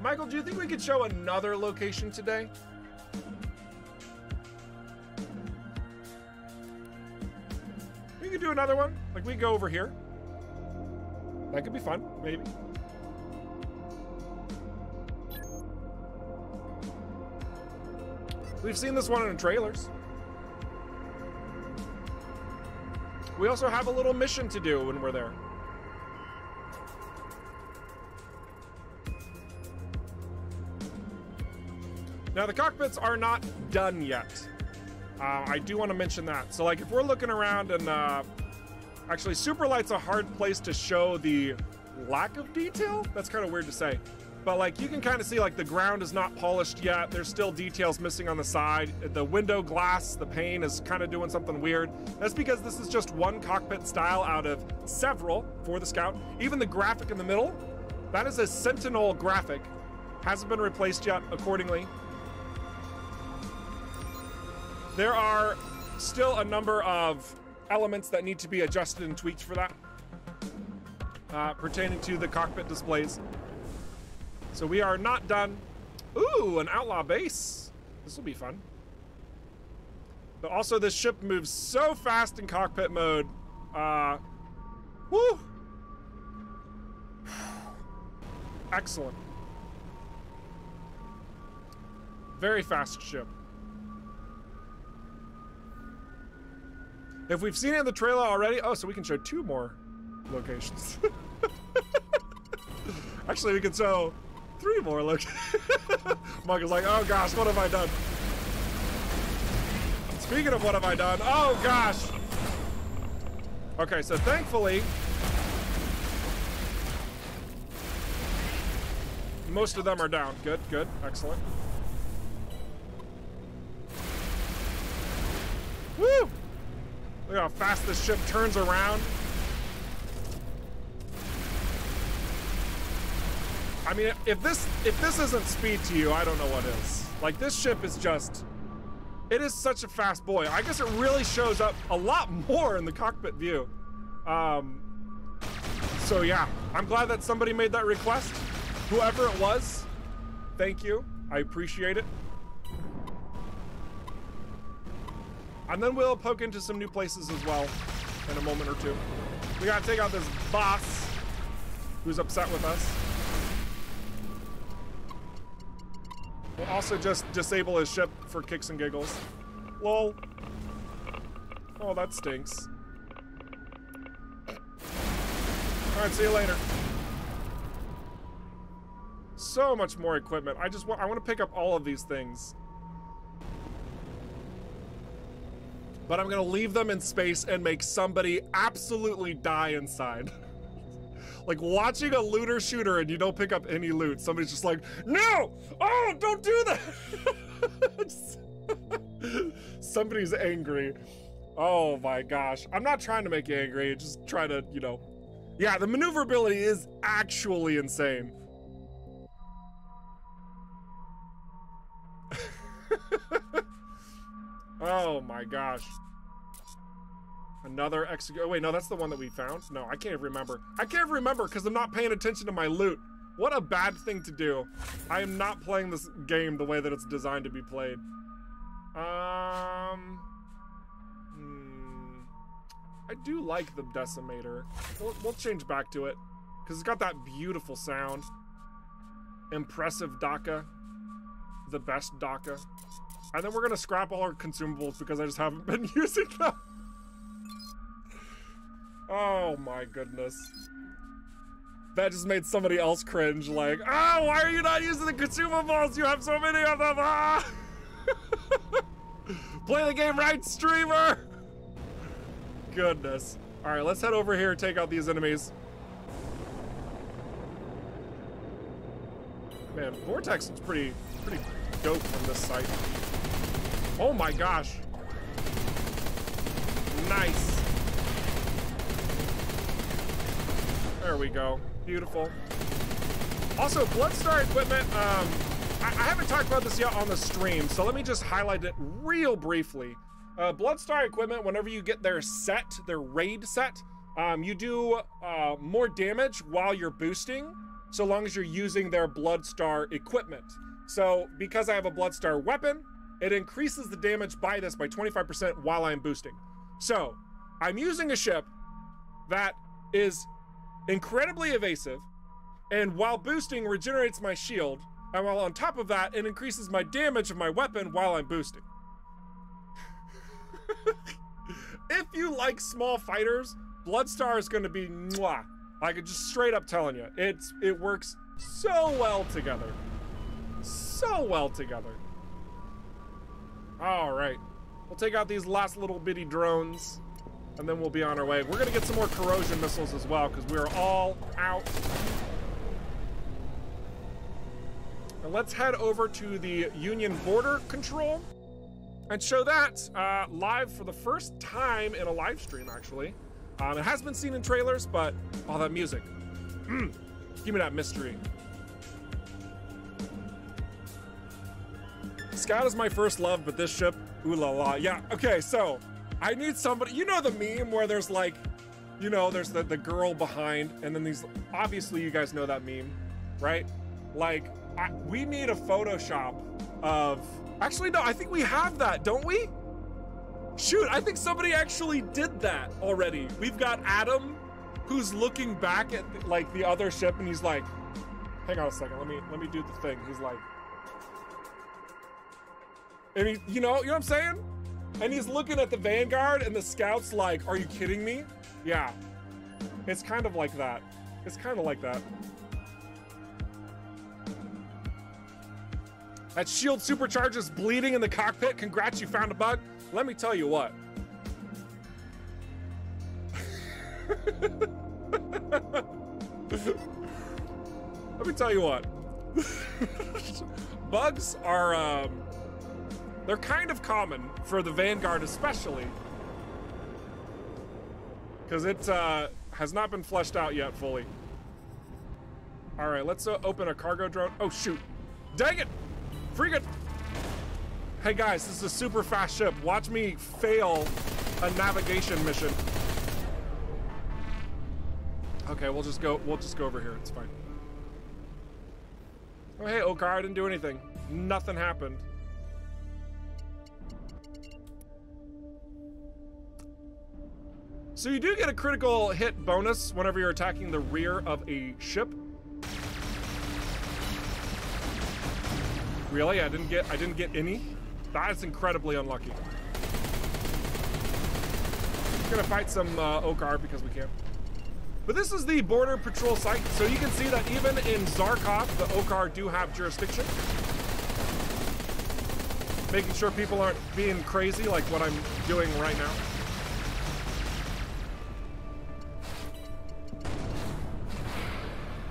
Michael, do you think we could show another location today? We could do another one. Like we go over here. That could be fun, maybe. We've seen this one in trailers. We also have a little mission to do when we're there. Now, the cockpits are not done yet. I do want to mention that. So, like, if we're looking around and... Actually, Superlight's a hard place to show the lack of detail. That's kind of weird to say. But like, you can kind of see like the ground is not polished yet. There's still details missing on the side. The window glass, the pane is kind of doing something weird. That's because this is just one cockpit style out of several for the Scout. Even the graphic in the middle, that is a Sentinel graphic. Hasn't been replaced yet accordingly. There are still a number of elements that need to be adjusted and tweaked for that. pertaining to the cockpit displays. So we are not done. Ooh, an outlaw base. This will be fun. But also this ship moves so fast in cockpit mode. Woo! Excellent. Very fast ship. If we've seen it in the trailer already, oh, so we can show two more locations. Actually, we can show three more locations. Michael's like, oh gosh, what have I done? Speaking of what have I done, oh gosh. Okay, so thankfully, most of them are down. Good, good, excellent. Woo! Look how fast this ship turns around. I mean, if this isn't speed to you, I don't know what is. Like, this ship is just, it is such a fast boy. I guess it really shows up a lot more in the cockpit view. So yeah, I'm glad that somebody made that request. Whoever it was, thank you. I appreciate it. And then we'll poke into some new places as well in a moment or two. We gotta take out this boss who's upset with us. We'll also just disable his ship for kicks and giggles. Lol. Oh, that stinks. All right, see you later. So much more equipment. I want to pick up all of these things. But I'm gonna leave them in space and make somebody absolutely die inside. Like watching a looter shooter and you don't pick up any loot. Somebody's just like, no! Oh, don't do that! Somebody's angry. Oh my gosh. I'm not trying to make you angry, just trying to, you know. Yeah, the maneuverability is actually insane. Oh my gosh. Another execute. Oh wait, no, that's the one that we found. No, I can't even remember. I can't remember because I'm not paying attention to my loot. What a bad thing to do. I am not playing this game the way that it's designed to be played. I do like the decimator. We'll change back to it because it's got that beautiful sound. Impressive Daka. The best Daka. And then we're gonna scrap all our consumables because I just haven't been using them. Oh my goodness. That just made somebody else cringe, like, oh, why are you not using the consumables? You have so many of them, ah! Play the game right, streamer! Goodness. All right, let's head over here and take out these enemies. Man, Vortex is pretty dope from this site. Oh my gosh. Nice. There we go. Beautiful. Also, Bloodstar equipment, I haven't talked about this yet on the stream, so let me just highlight it real briefly. Bloodstar equipment, whenever you get their set, their raid set, you do more damage while you're boosting, so long as you're using their Bloodstar equipment. So, because I have a Bloodstar weapon, it increases the damage by this by 25% while I'm boosting. So, I'm using a ship that is incredibly evasive, and while boosting regenerates my shield, and while on top of that, it increases my damage of my weapon while I'm boosting. If you like small fighters, Bloodstar is gonna be mwah. I could just straight up telling you, it works so well together. So well together. All right, we'll take out these last little bitty drones and then we'll be on our way. We're gonna get some more corrosion missiles as well because we're all out. And let's head over to the Union border control and show that live for the first time in a live stream, actually. It has been seen in trailers, but all that music. Give me that mystery. Scout is my first love, but this ship, ooh la la. Yeah, okay, so I need somebody, you know the meme where there's like, you know, there's the girl behind, and then these, obviously you guys know that meme, right? Like, we need a Photoshop of, actually, no, I think we have that, don't we? Shoot, I think somebody actually did that already. We've got Adam, who's looking back at like the other ship, and he's like, hang on a second, let me do the thing. He's like, and he, you know what I'm saying? And he's looking at the Vanguard, and the scout's like, are you kidding me? Yeah, it's kind of like that. It's kind of like that. That shield supercharger's bleeding in the cockpit. Congrats, you found a bug. Let me tell you what. Let me tell you what. Bugs are, they're kind of common for the Vanguard especially, because it has not been fleshed out yet fully. All right, let's open a cargo drone. Oh, shoot. Dang it. Freaking. Hey guys, this is a super fast ship. Watch me fail a navigation mission. Okay, we'll just go over here. It's fine. Oh, hey, Okar, I didn't do anything. Nothing happened. So you do get a critical hit bonus whenever you're attacking the rear of a ship. Really? I didn't get any? That is incredibly unlucky. I'm gonna fight some Okar because we can. But this is the border patrol site, so you can see that even in Zharkov, the Okar do have jurisdiction. Making sure people aren't being crazy like what I'm doing right now.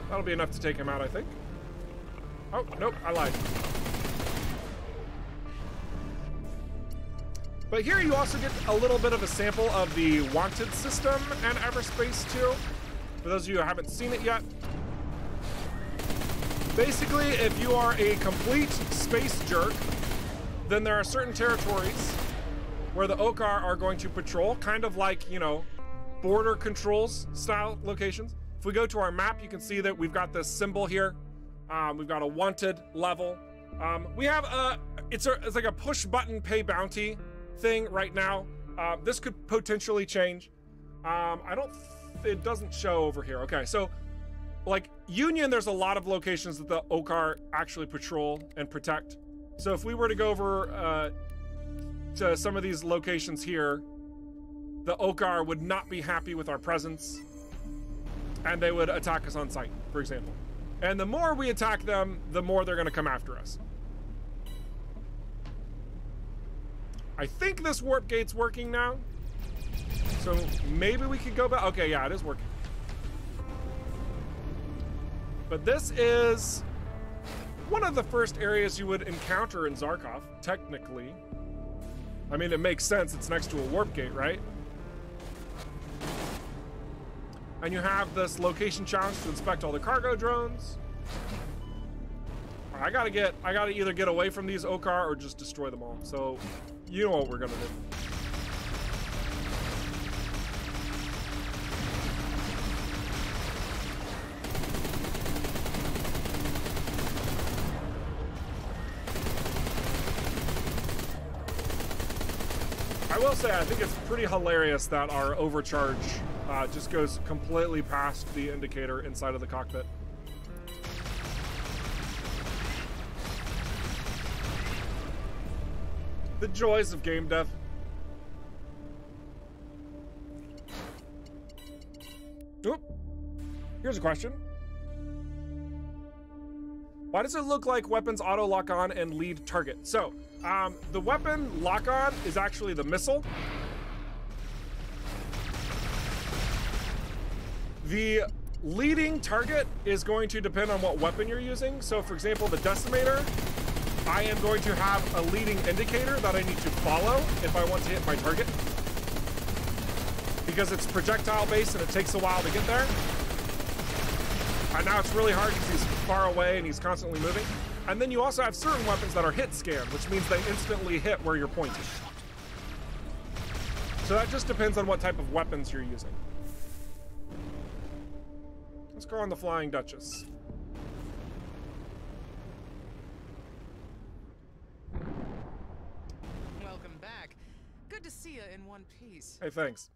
That'll be enough to take him out, I think. Oh, nope, I lied. But here you also get a little bit of a sample of the wanted system and Everspace 2. For those of you who haven't seen it yet. Basically, if you are a complete space jerk, then there are certain territories where the Okar are going to patrol, kind of like, you know, border controls style locations. If we go to our map, you can see that we've got this symbol here. We've got a wanted level. We have a, it's like a push button pay bounty thing right now. This could potentially change. It doesn't show over here. Okay, so like Union, there's a lot of locations that the Okar actually patrol and protect. So if we were to go over to some of these locations here, the Okar would not be happy with our presence and they would attack us on sight, for example. And the more we attack them, the more they're gonna come after us. I think this warp gate's working now. So maybe we could go back. Okay, yeah, it is working. But this is one of the first areas you would encounter in Zharkov, technically. I mean, it makes sense. It's next to a warp gate, right? And you have this location challenge to inspect all the cargo drones. I gotta either get away from these Okar or just destroy them all. So you know what we're gonna do. I will say, I think it's pretty hilarious that our overcharge just goes completely past the indicator inside of the cockpit. The joys of game dev. Oop. Here's a question. Why does it look like weapons auto lock on and lead target? So, the weapon lock on is actually the missile. The leading target is going to depend on what weapon you're using. So for example, the decimator, I am going to have a leading indicator that I need to follow if I want to hit my target, because it's projectile based and it takes a while to get there. And now it's really hard because he's far away and he's constantly moving. And then you also have certain weapons that are hit scan, which means they instantly hit where you're pointing. So that just depends on what type of weapons you're using. Let's go on the Flying Duchess. Welcome back. Good to see you in one piece. Hey, thanks.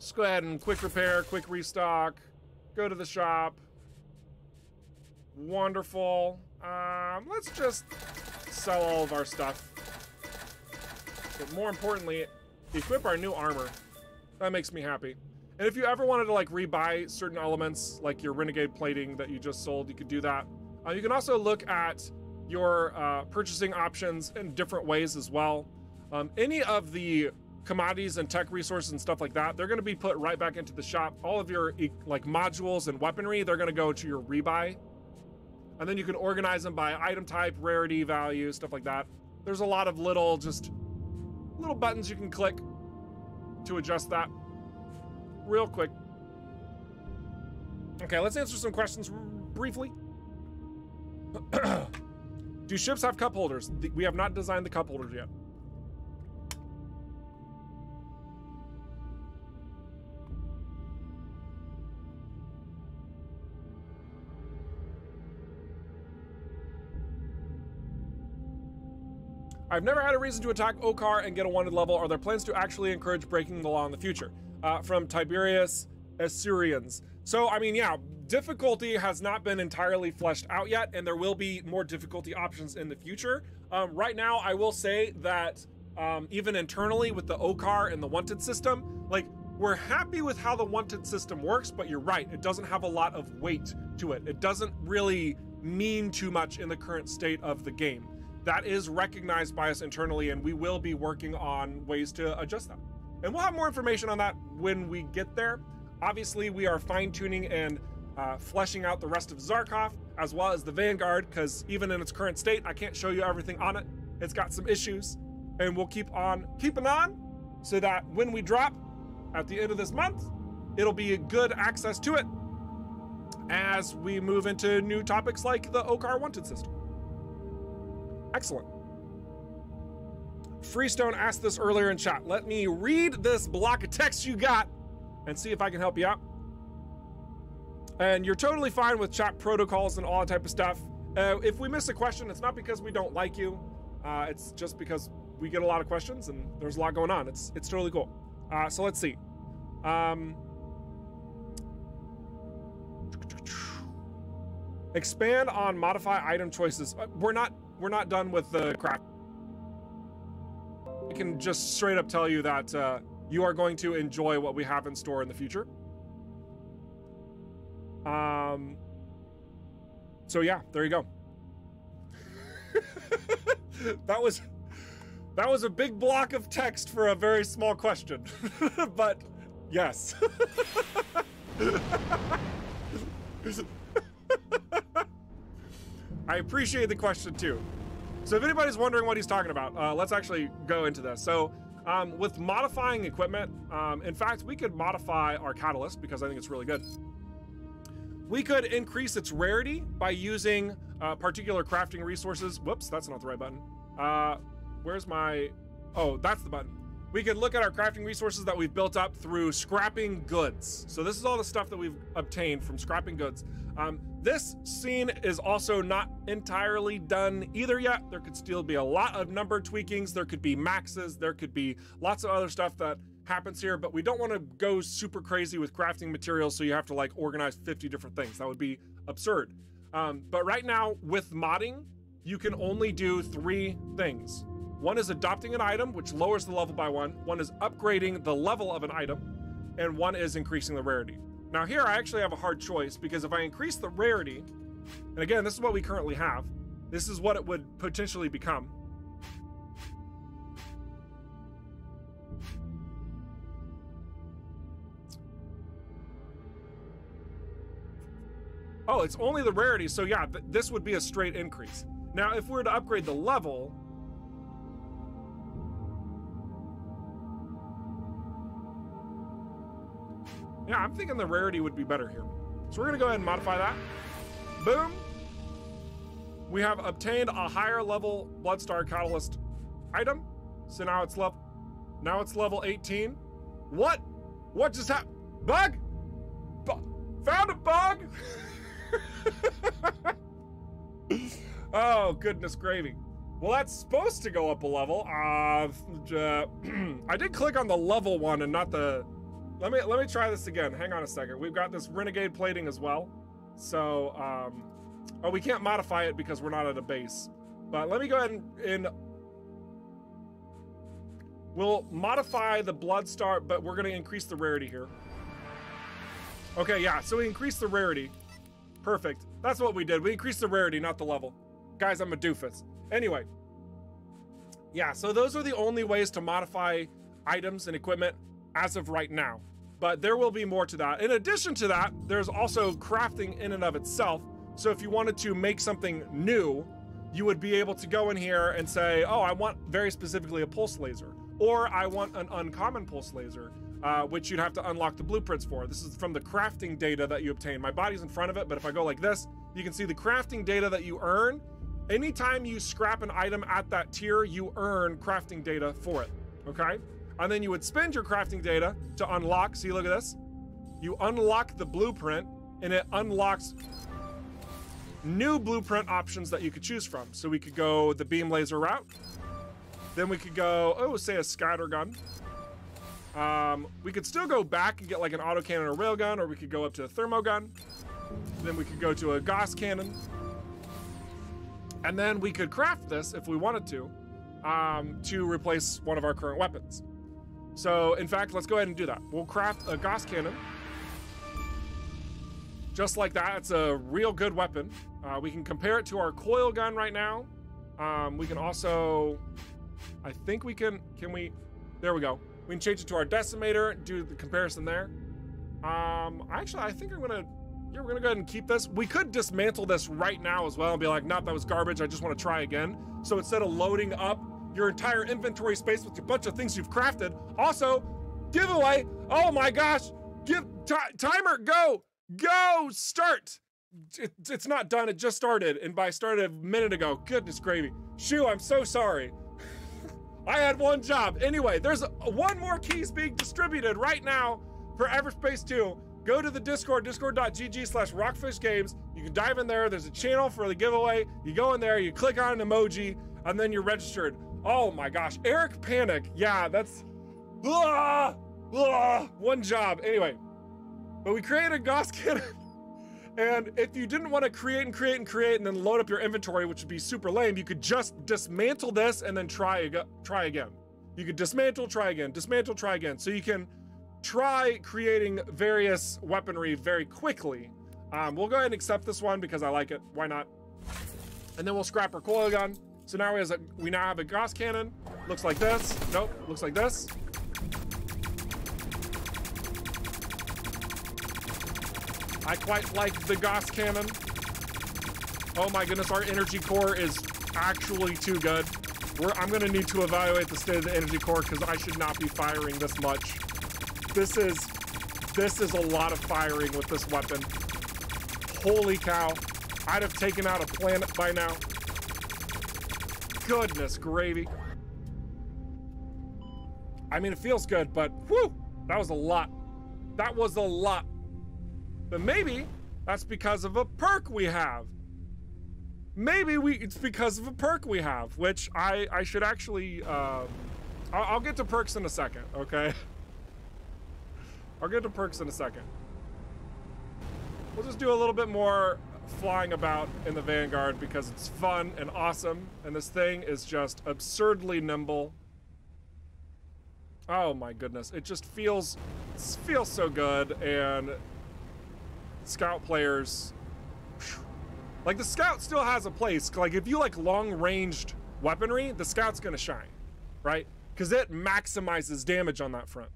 Just go ahead and quick repair, quick restock. Go to the shop. Wonderful. Let's just sell all of our stuff. But more importantly, equip our new armor. That makes me happy. And if you ever wanted to like rebuy certain elements, like your renegade plating that you just sold, you could do that. You can also look at your purchasing options in different ways as well. Any of the commodities and tech resources and stuff like that, they're going to be put right back into the shop. All of your like modules and weaponry, they're going to go to your rebuy. And then you can organize them by item type, rarity, value, stuff like that. There's a lot of little, just little buttons you can click to adjust that real quick. Okay, let's answer some questions briefly. Do ships have cup holders? We have not designed the cup holders yet. I've never had a reason to attack Okar and get a wanted level. Are there plans to actually encourage breaking the law in the future? From Tiberius Assyrians. So, I mean, yeah, difficulty has not been entirely fleshed out yet, and there will be more difficulty options in the future. Right now, I will say that even internally with the Okar and the wanted system, like, we're happy with how the wanted system works, but you're right, it doesn't have a lot of weight to it. It doesn't really mean too much in the current state of the game. That is recognized by us internally, and we will be working on ways to adjust that. And we'll have more information on that when we get there. Obviously, we are fine-tuning and fleshing out the rest of Zharkov, as well as the Vanguard, because even in its current state, I can't show you everything on it. It's got some issues, and we'll keep on keeping on, so that when we drop at the end of this month, it'll be a good access to it as we move into new topics like the Okar Wanted system. Excellent. Freestone asked this earlier in chat. Let me read this block of text you got and see if I can help you out. And you're totally fine with chat protocols and all that type of stuff. If we miss a question, it's not because we don't like you. It's just because we get a lot of questions and there's a lot going on. It's totally cool. So let's see. Expand on modify item choices. We're not done with the crap. I can just straight up tell you that you are going to enjoy what we have in store in the future. So yeah, there you go. That was a big block of text for a very small question, but yes. I appreciate the question too. So if anybody's wondering what he's talking about, let's actually go into this. So with modifying equipment, in fact, we could modify our catalyst because I think it's really good. We could increase its rarity by using particular crafting resources. Whoops, that's not the right button. Where's my, oh, that's the button. We could look at our crafting resources that we've built up through scrapping goods. So this is all the stuff that we've obtained from scrapping goods. This scene is also not entirely done either yet. There could still be a lot of number tweakings. There could be maxes. There could be lots of other stuff that happens here, but we don't want to go super crazy with crafting materials. So you have to like organize 50 different things. That would be absurd. But right now with modding, you can only do 3 things. One is adopting an item, which lowers the level by 1. One is upgrading the level of an item, and one is increasing the rarity. Now here, I actually have a hard choice because if I increase the rarity, and again, this is what we currently have. This is what it would potentially become. Oh, it's only the rarity. So yeah, this would be a straight increase. Now, if we were to upgrade the level, yeah, I'm thinking the rarity would be better here. So we're gonna go ahead and modify that. Boom. We have obtained a higher level Bloodstar Catalyst item. So now it's level 18. What What just happened? Bug? Found a bug? Oh, goodness gravy. Well, that's supposed to go up a level. I did click on the level one and not the... Let me try this again. Hang on a second. We've got this renegade plating as well. So, oh, we can't modify it because we're not at a base. But let me go ahead and we'll modify the Bloodstar, but we're going to increase the rarity here. Okay, yeah, so we increased the rarity. Perfect. That's what we did. We increased the rarity, not the level. Guys, I'm a doofus. Anyway. Yeah, so those are the only ways to modify items and equipment as of right now. But there will be more to that. In addition to that, there's also crafting in and of itself. So if you wanted to make something new, you would be able to go in here and say, oh, I want very specifically a pulse laser. Or I want an uncommon pulse laser, which you'd have to unlock the blueprints for. This is from the crafting data that you obtain. My body's in front of it, but if I go like this, you can see the crafting data that you earn. Anytime you scrap an item at that tier, you earn crafting data for it, okay? And then you would spend your crafting data to unlock, see, look at this. You unlock the blueprint, and it unlocks new blueprint options that you could choose from. So we could go the beam laser route. Then we could go, oh, say a scatter gun. We could still go back and get like an autocannon or railgun, or we could go up to a thermo gun. Then we could go to a Gauss cannon. And then we could craft this if we wanted to replace one of our current weapons. So in fact, let's go ahead and do that. We'll craft a Gauss cannon. Just like that, it's a real good weapon. We can compare it to our coil gun right now. We can also, I think we can we, there we go. We can change it to our decimator, do the comparison there. Actually, I think I'm gonna, yeah, we're gonna go ahead and keep this. We could dismantle this right now as well and be like, nope, that was garbage, I just wanna try again. So instead of loading up your entire inventory space with a bunch of things you've crafted, also, giveaway, oh my gosh, give, timer, go, start. It's not done, it just started, and by started a minute ago, goodness gravy. Shoo, I'm so sorry. I had one job. Anyway, there's one more keys being distributed right now for Everspace 2. Go to the Discord, discord.gg/rockfishgames. You can dive in there. There's a channel for the giveaway. You go in there, you click on an emoji, and then you're registered. Oh my gosh, Eric Panic. Yeah, that's, one job. Anyway, but we created a Gauss cannon. And if you didn't want to create and then load up your inventory, which would be super lame, you could just dismantle this and then try again. You could dismantle, try again. So you can try creating various weaponry very quickly. We'll go ahead and accept this one because I like it. Why not? And then we'll scrap our coil gun. So now we now have a Gauss cannon. Looks like this. Nope, looks like this. I quite like the Gauss cannon. Oh my goodness, our energy core is actually too good. I'm gonna need to evaluate the state of the energy core because I should not be firing this much. This is a lot of firing with this weapon. Holy cow. I'd have taken out a planet by now. Goodness gravy. I mean, it feels good, but whew, that was a lot. That was a lot. But maybe that's because of a perk we have. It's because of a perk we have, which I should actually, I'll get to perks in a second, okay? I'll get to perks in a second. We'll just do a little bit more flying about in the Vanguard because it's fun and awesome, and this thing is just absurdly nimble. Oh my goodness, it just feels so good, and scout players, like the scout still has a place. Like if you like long-ranged weaponry, the scout's gonna shine, right? Because it maximizes damage on that front.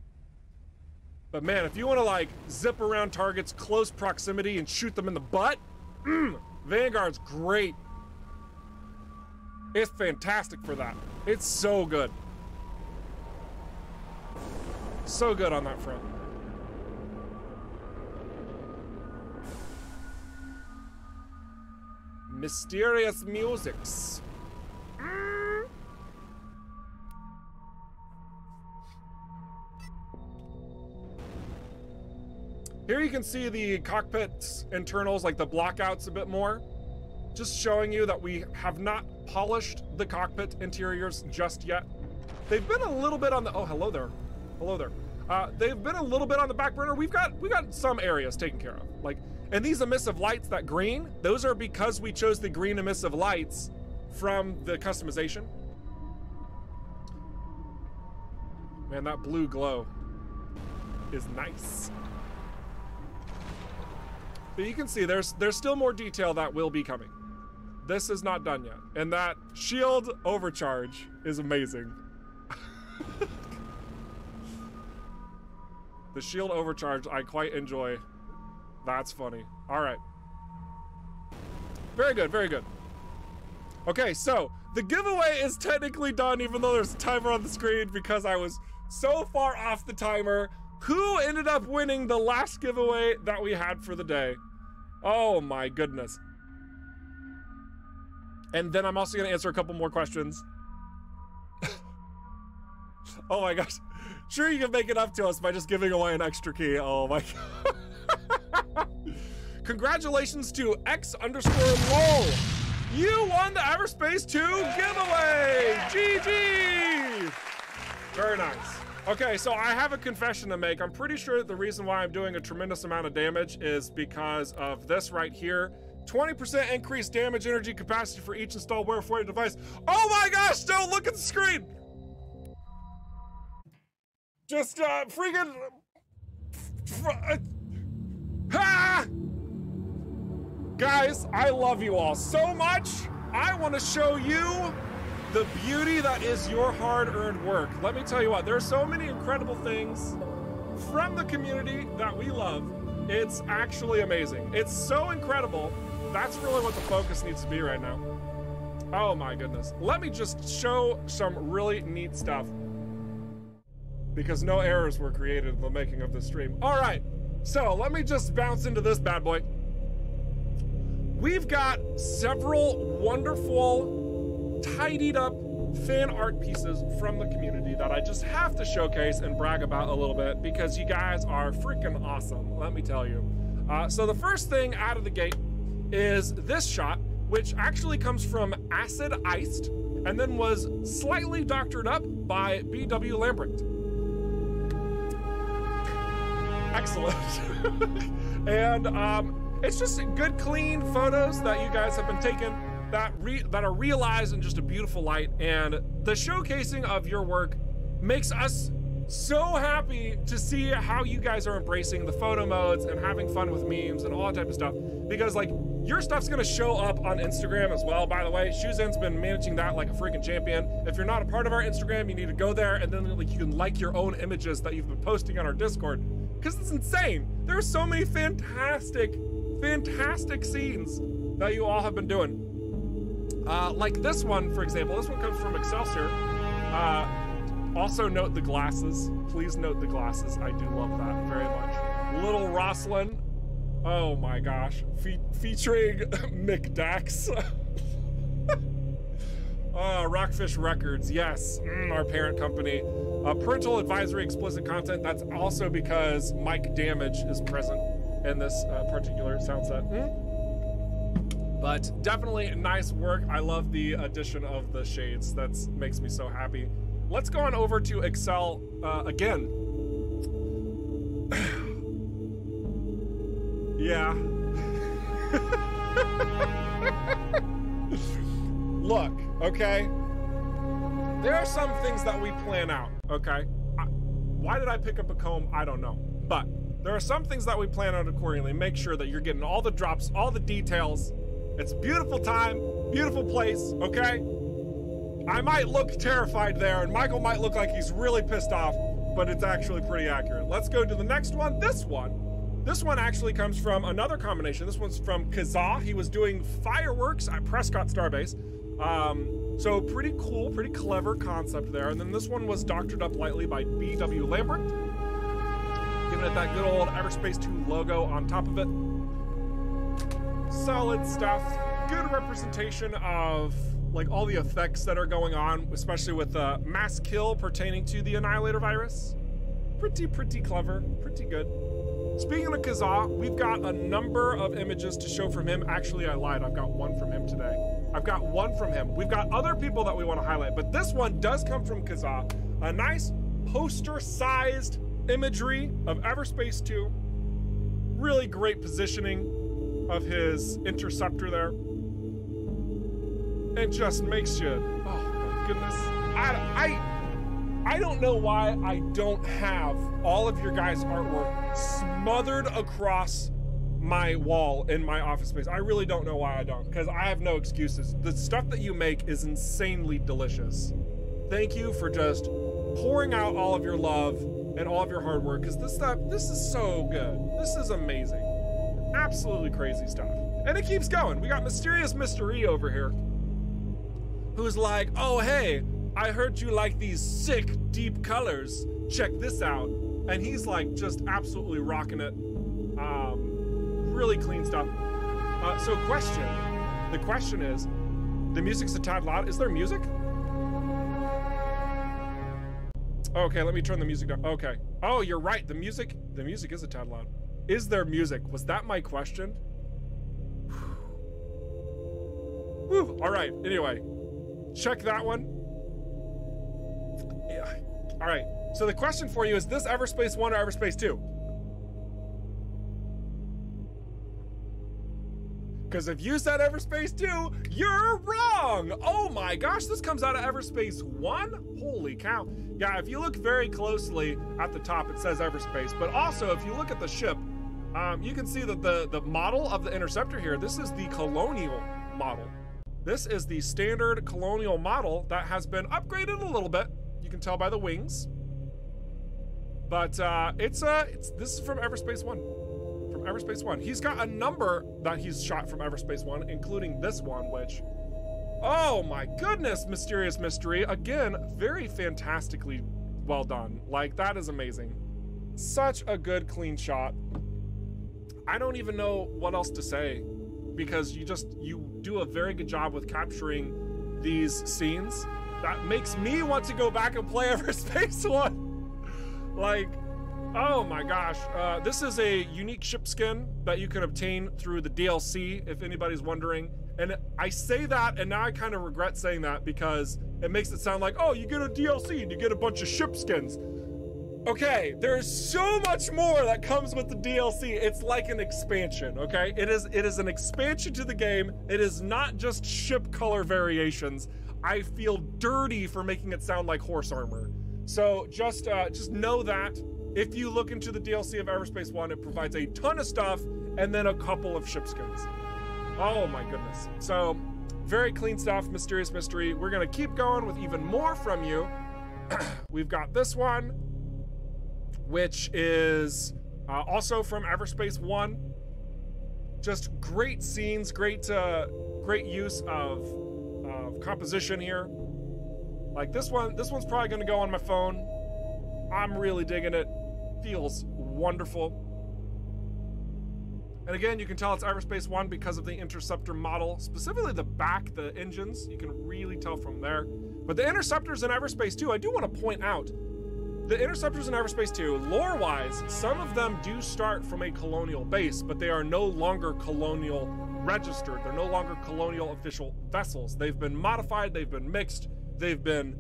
But man, if you want to like zip around targets close proximity and shoot them in the butt, Vanguard's great. It's fantastic for that. It's so good, so good on that front. Mysterious musics. Here you can see the cockpit's internals, like the blockouts a bit more. Just showing you that we have not polished the cockpit interiors just yet. They've been a little bit on the, oh, hello there. Hello there. They've been a little bit on the back burner. We've got some areas taken care of. Like, and these emissive lights, that green, those are because we chose the green emissive lights from the customization. Man, that blue glow is nice. But you can see there's still more detail that will be coming. This is not done yet. And that shield overcharge is amazing. The shield overcharge, I quite enjoy. That's funny. All right. Very good, very good. Okay, so the giveaway is technically done, even though there's a timer on the screen because I was so far off the timer. Who ended up winning the last giveaway that we had for the day? Oh my goodness. And then I'm also gonna answer a couple more questions. Oh my gosh. Sure, you can make it up to us by just giving away an extra key. Oh my god. Congratulations to X_LOL. You won the Everspace 2 giveaway. GG. Very nice. Okay, so I have a confession to make. I'm pretty sure the reason why I'm doing a tremendous amount of damage is because of this right here. 20% increased damage energy capacity for each installed wearable device. Oh my gosh, don't look at the screen. Just freaking, ah! Guys, I love you all so much. I want to show you the beauty that is your hard-earned work. Let me tell you what, there are so many incredible things from the community that we love. It's actually amazing. It's so incredible. That's really what the focus needs to be right now. Oh my goodness. Let me just show some really neat stuff because no errors were created in the making of the stream. All right, so let me just bounce into this bad boy. We've got several wonderful tidied up fan art pieces from the community that I just have to showcase and brag about a little bit because you guys are freaking awesome, let me tell you. So the first thing out of the gate is this shot, which actually comes from Acid Iced and then was slightly doctored up by BW Lambert. Excellent. And it's just good, clean photos that you guys have been taking that are realized in just a beautiful light, and the showcasing of your work makes us so happy to see how you guys are embracing the photo modes and having fun with memes and all that type of stuff, because like your stuff's gonna show up on Instagram as well. By the way, Shuzen's been managing that like a freaking champion. If you're not a part of our Instagram, you need to go there, and then like you can like your own images that you've been posting on our Discord, because it's insane. There are so many fantastic scenes that you all have been doing. Like this one, for example. This one comes from Excelsior. Also note the glasses. Please note the glasses. I do love that very much. Little Rosslyn. Oh my gosh. Featuring McDax. Rockfish Records. Yes. Our parent company. Parental advisory, explicit content. That's also because Mike Damage is present in this particular sound set. But definitely nice work. I love the addition of the shades. That makes me so happy. Let's go on over to Excel again. Yeah. Look, okay? There are some things that we plan out, okay? Why did I pick up a comb? I don't know, but there are some things that we plan out accordingly. Make sure that you're getting all the drops, all the details. It's a beautiful time, beautiful place, okay? I might look terrified there, and Michael might look like he's really pissed off, but it's actually pretty accurate. Let's go to the next one. This one actually comes from another combination. This one's from Kazaa. He was doing fireworks at Prescott Starbase. So pretty cool, pretty clever concept there. And then this one was doctored up lightly by BW Lambert, giving it that good old Everspace 2 logo on top of it. Solid stuff, good representation of like all the effects that are going on, especially with the mass kill pertaining to the Annihilator virus. Pretty clever, pretty good. Speaking of Kazaa, we've got a number of images to show from him. Actually, I lied. I've got one from him today. I've got one from him. We've got other people that we want to highlight, but this one does come from Kazaa. A nice poster-sized imagery of Everspace 2. Really great positioning of his interceptor there. It just makes you, oh my goodness. I don't know why I don't have all of your guys' artwork smothered across my wall in my office space. I really don't know why I don't, because I have no excuses. The stuff that you make is insanely delicious. Thank you for just pouring out all of your love and all of your hard work, because this stuff, this is so good. This is amazing. Absolutely crazy stuff. And it keeps going. We got Mysterious Mr. E over here, who's like, oh, hey, I heard you like these sick, deep colors. Check this out. And he's like just absolutely rocking it. Really clean stuff. So question, the question is, the music's a tad loud. Is there music? Okay, let me turn the music down. Okay. Oh, you're right. The music is a tad loud. Is there music? Was that my question? Whew. All right. Anyway, check that one. Yeah. All right. So the question for you is this Everspace 1 or Everspace 2? Because if you said Everspace 2, you're wrong. Oh my gosh, this comes out of Everspace 1? Holy cow. Yeah, if you look very closely at the top, it says Everspace. But also, if you look at the ship, you can see that the model of the interceptor here, this is the colonial model. This is the standard colonial model that has been upgraded a little bit. You can tell by the wings. But this is from Everspace 1. From Everspace 1. He's got a number that he's shot from Everspace 1, including this one, which, oh my goodness, Mysterious Mystery. Again, very fantastically well done. Like, that is amazing. Such a good, clean shot. I don't even know what else to say, because you do a very good job with capturing these scenes. That makes me want to go back and play Everspace 1. Like, oh my gosh. This is a unique ship skin that you can obtain through the DLC, if anybody's wondering. And I say that, and now I kind of regret saying that, because it makes it sound like, oh, you get a DLC and you get a bunch of ship skins. Okay, there's so much more that comes with the DLC. It's like an expansion, okay? It is an expansion to the game. It is not just ship color variations. I feel dirty for making it sound like horse armor. So just know that if you look into the DLC of Everspace 1, it provides a ton of stuff and then a couple of ship skins. Oh my goodness. So very clean stuff, Mysterious Mystery. We're gonna keep going with even more from you. We've got this one, which is also from Everspace 1. Just great scenes, great use of composition here. Like this one's probably gonna go on my phone. I'm really digging it. Feels wonderful. And again, you can tell it's Everspace 1 because of the interceptor model, specifically the back, the engines. You can really tell from there. But the interceptors in Everspace 2, I do want to point out, the interceptors in Everspace 2, lore-wise, some of them do start from a colonial base, but they are no longer colonial registered. They're no longer colonial official vessels. They've been modified, they've been mixed, they've been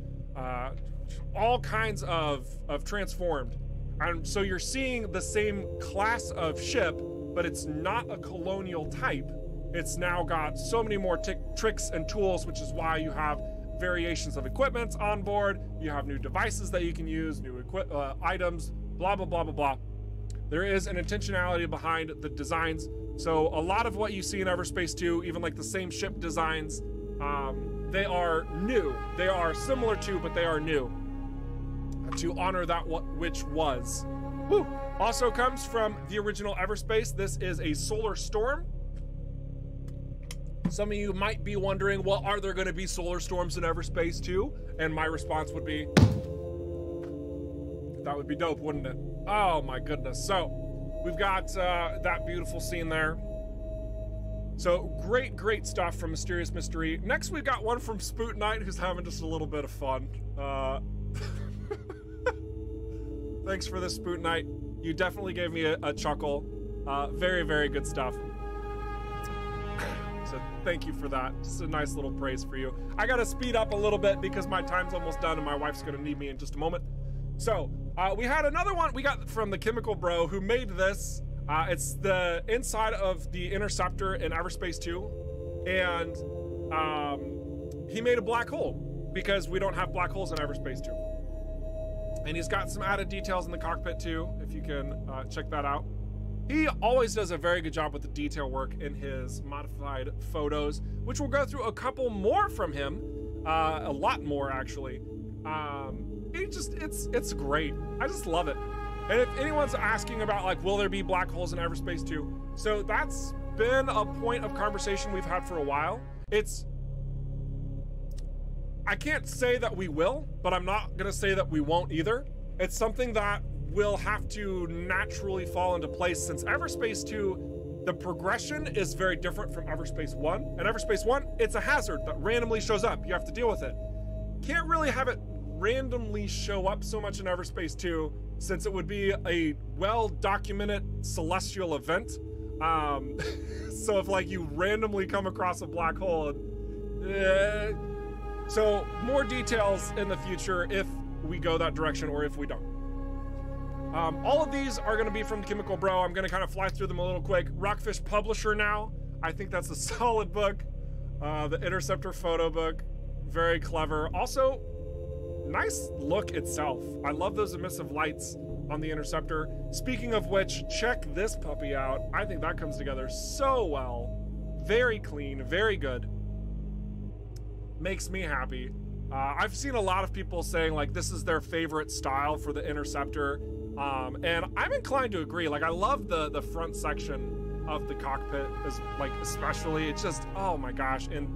all kinds of transformed. And so you're seeing the same class of ship, but it's not a colonial type. It's now got so many more tricks and tools, which is why you have variations of equipment on board. You have new devices that you can use, new items, blah, blah, blah, blah, blah. There is an intentionality behind the designs. So a lot of what you see in Everspace 2, even like the same ship designs, they are new. They are similar to, but they are new. To honor that which was. Woo. Also comes from the original Everspace. This is a solar storm. Some of you might be wondering, well, are there going to be solar storms in Everspace 2? And my response would be, that would be dope, wouldn't it? Oh my goodness. So we've got that beautiful scene there. So great stuff from Mysterious Mystery. Next, we've got one from Spoot Knight, who's having just a little bit of fun. Thanks for this, Spoot Knight. You definitely gave me a chuckle. Very, very good stuff. So thank you for that. Just a nice little praise for you. I gotta speed up a little bit because my time's almost done and my wife's gonna need me in just a moment. So we had another one we got from the Chemical Bro who made this. It's the inside of the interceptor in Everspace 2. And he made a black hole because we don't have black holes in Everspace 2. And he's got some added details in the cockpit too, if you can check that out. He always does a very good job with the detail work in his modified photos, which we'll go through a couple more from him, a lot more actually. It's great. I just love it. And if anyone's asking about like, will there be black holes in Everspace 2? So that's been a point of conversation we've had for a while. I can't say that we will, but I'm not gonna say that we won't either. It's something that will have to naturally fall into place since Everspace 2, the progression is very different from Everspace 1. And Everspace 1, it's a hazard that randomly shows up. You have to deal with it. Can't really have it randomly show up so much in Everspace 2 since it would be a well-documented celestial event. So if like you randomly come across a black hole, so more details in the future if we go that direction or if we don't. All of these are going to be from Chemical Bro. I'm going to kind of fly through them a little quick. Rockfish Publisher now. I think that's a solid book. The Interceptor photo book. Very clever. Also, nice look itself. I love those emissive lights on the Interceptor. Speaking of which, check this puppy out. I think that comes together so well. Very clean. Very good. Makes me happy. I've seen a lot of people saying like this is their favorite style for the Interceptor. And I'm inclined to agree. Like I love the front section of the cockpit, is like especially. It's just, oh my gosh, and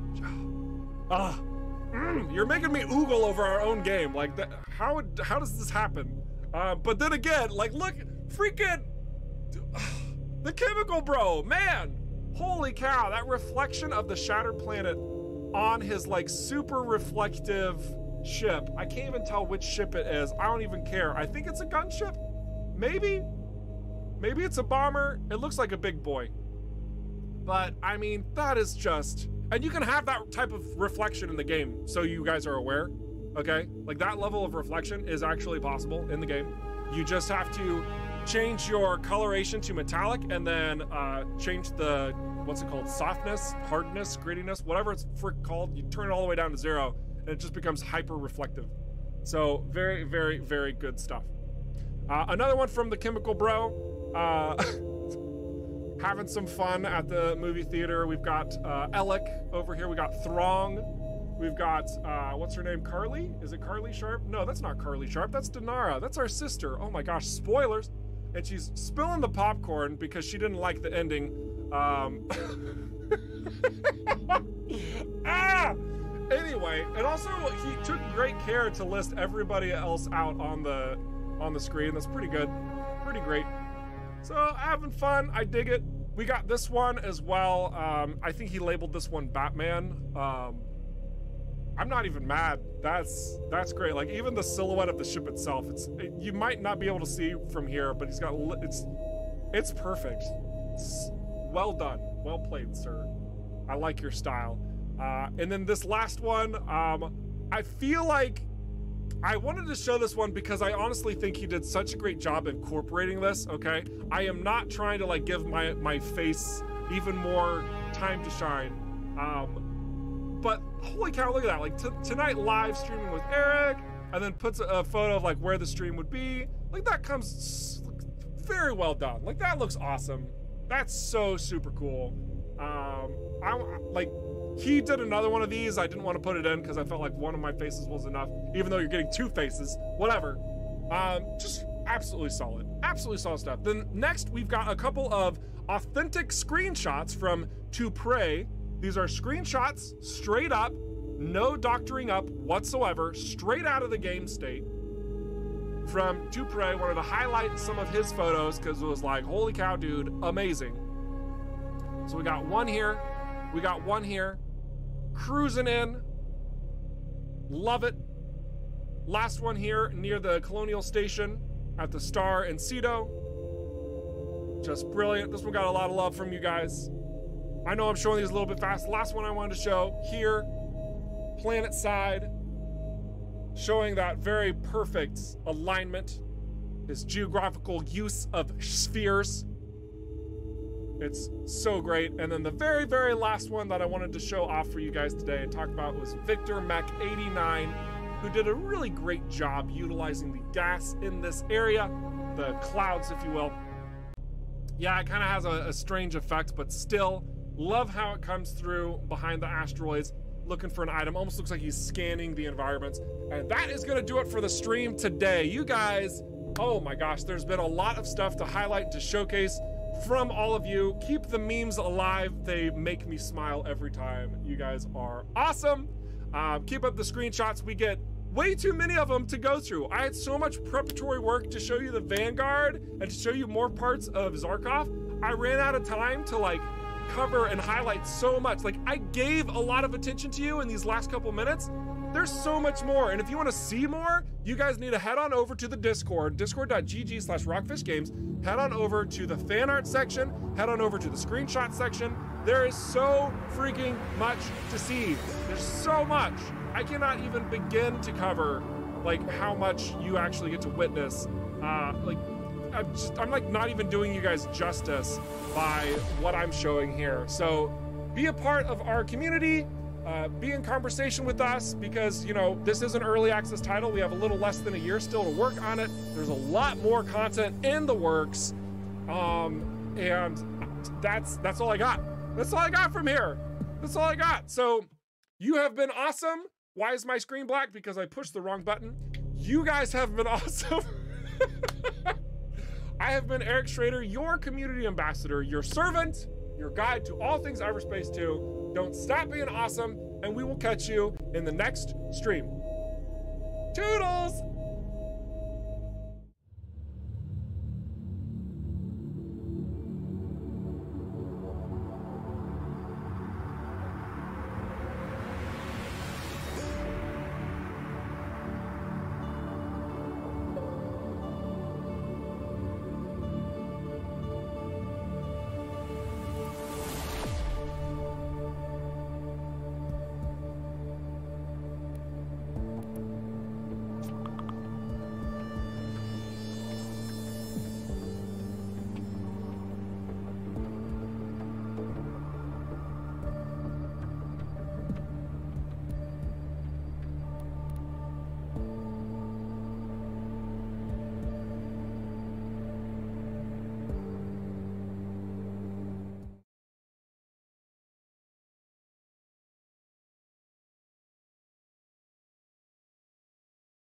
you're making me oogle over our own game. Like that, how does this happen? But then again, like look, freaking the Chemical Bro, man, holy cow! That reflection of the shattered planet on his like super reflective ship. I can't even tell which ship it is. I don't even care. I think it's a gunship. Maybe it's a bomber. It looks like a big boy. But I mean, that is just, and you can have that type of reflection in the game. So you guys are aware, okay? Like that level of reflection is actually possible in the game. You just have to change your coloration to metallic and then change the, what's it called? Softness, hardness, grittiness, whatever it's frick called. You turn it all the way down to zero and it just becomes hyper-reflective. So very, very, very good stuff. Another one from the Chemical Bro. Having some fun at the movie theater. We've got Alec over here. We got Throng. We've got, what's her name? Carly? Is it Carly Sharp? No, that's not Carly Sharp. That's Denara. That's our sister. Oh my gosh, spoilers. And she's spilling the popcorn because she didn't like the ending. Anyway, and also he took great care to list everybody else out on the screen. That's pretty good, pretty great. So having fun, I dig it. We got this one as well. I think he labeled this one Batman. I'm not even mad. That's great. Like even the silhouette of the ship itself. You might not be able to see from here, but he's got it's perfect. Well done. Well played, sir. I like your style. And then this last one, I feel like I wanted to show this one because I honestly think he did such a great job incorporating this, okay? I am not trying to like give my face even more time to shine. But holy cow, look at that. Like tonight live streaming with Eric, and then puts a photo of like where the stream would be. Like that comes very well done. Like that looks awesome. That's so super cool. He did another one of these. I didn't want to put it in because I felt like one of my faces was enough, even though you're getting two faces, whatever. Just absolutely solid stuff. Then next we've got a couple of authentic screenshots from Tupre. These are screenshots straight up, no doctoring up whatsoever, straight out of the game state. From Tupre, wanted to highlight some of his photos because it was like, holy cow, dude, amazing. So we got one here, we got one here, cruising in, love it. Last one here near the Colonial Station at the Star in Ceto. Just brilliant. This one got a lot of love from you guys. I know I'm showing these a little bit fast. The last one I wanted to show here, planet side, showing that very perfect alignment, this geographical use of spheres. It's so great. And then the very, very last one that I wanted to show off for you guys today and talk about was VictorMech89, who did a really great job utilizing the gas in this area, the clouds, if you will. Yeah, it kind of has a strange effect, but still love how it comes through behind the asteroids, looking for an item. Almost looks like he's scanning the environments. And that is gonna do it for the stream today. You guys, oh my gosh, there's been a lot of stuff to highlight, to showcase from all of you. Keep the memes alive. They make me smile every time. You guys are awesome. Keep up the screenshots. We get way too many of them to go through. I had so much preparatory work to show you the Vanguard and to show you more parts of Zharkov. I ran out of time to like cover and highlight so much. Like, I gave a lot of attention to you in these last couple minutes. There's so much more. And if you want to see more, you guys need to head on over to the Discord, discord.gg/rockfishgames. Head on over to the fan art section. Head on over to the screenshot section. There is so freaking much to see. There's so much. I cannot even begin to cover like how much you actually get to witness. I'm like not even doing you guys justice by what I'm showing here. So be a part of our community, be in conversation with us, because you know, this is an early access title. We have a little less than a year still to work on it. There's a lot more content in the works. And that's all I got. That's all I got from here. That's all I got. So you have been awesome. Why is my screen black? Because I pushed the wrong button. You guys have been awesome. I have been Eric Schrader, your community ambassador, your servant, your guide to all things Everspace 2. Don't stop being awesome, and we will catch you in the next stream. Toodles!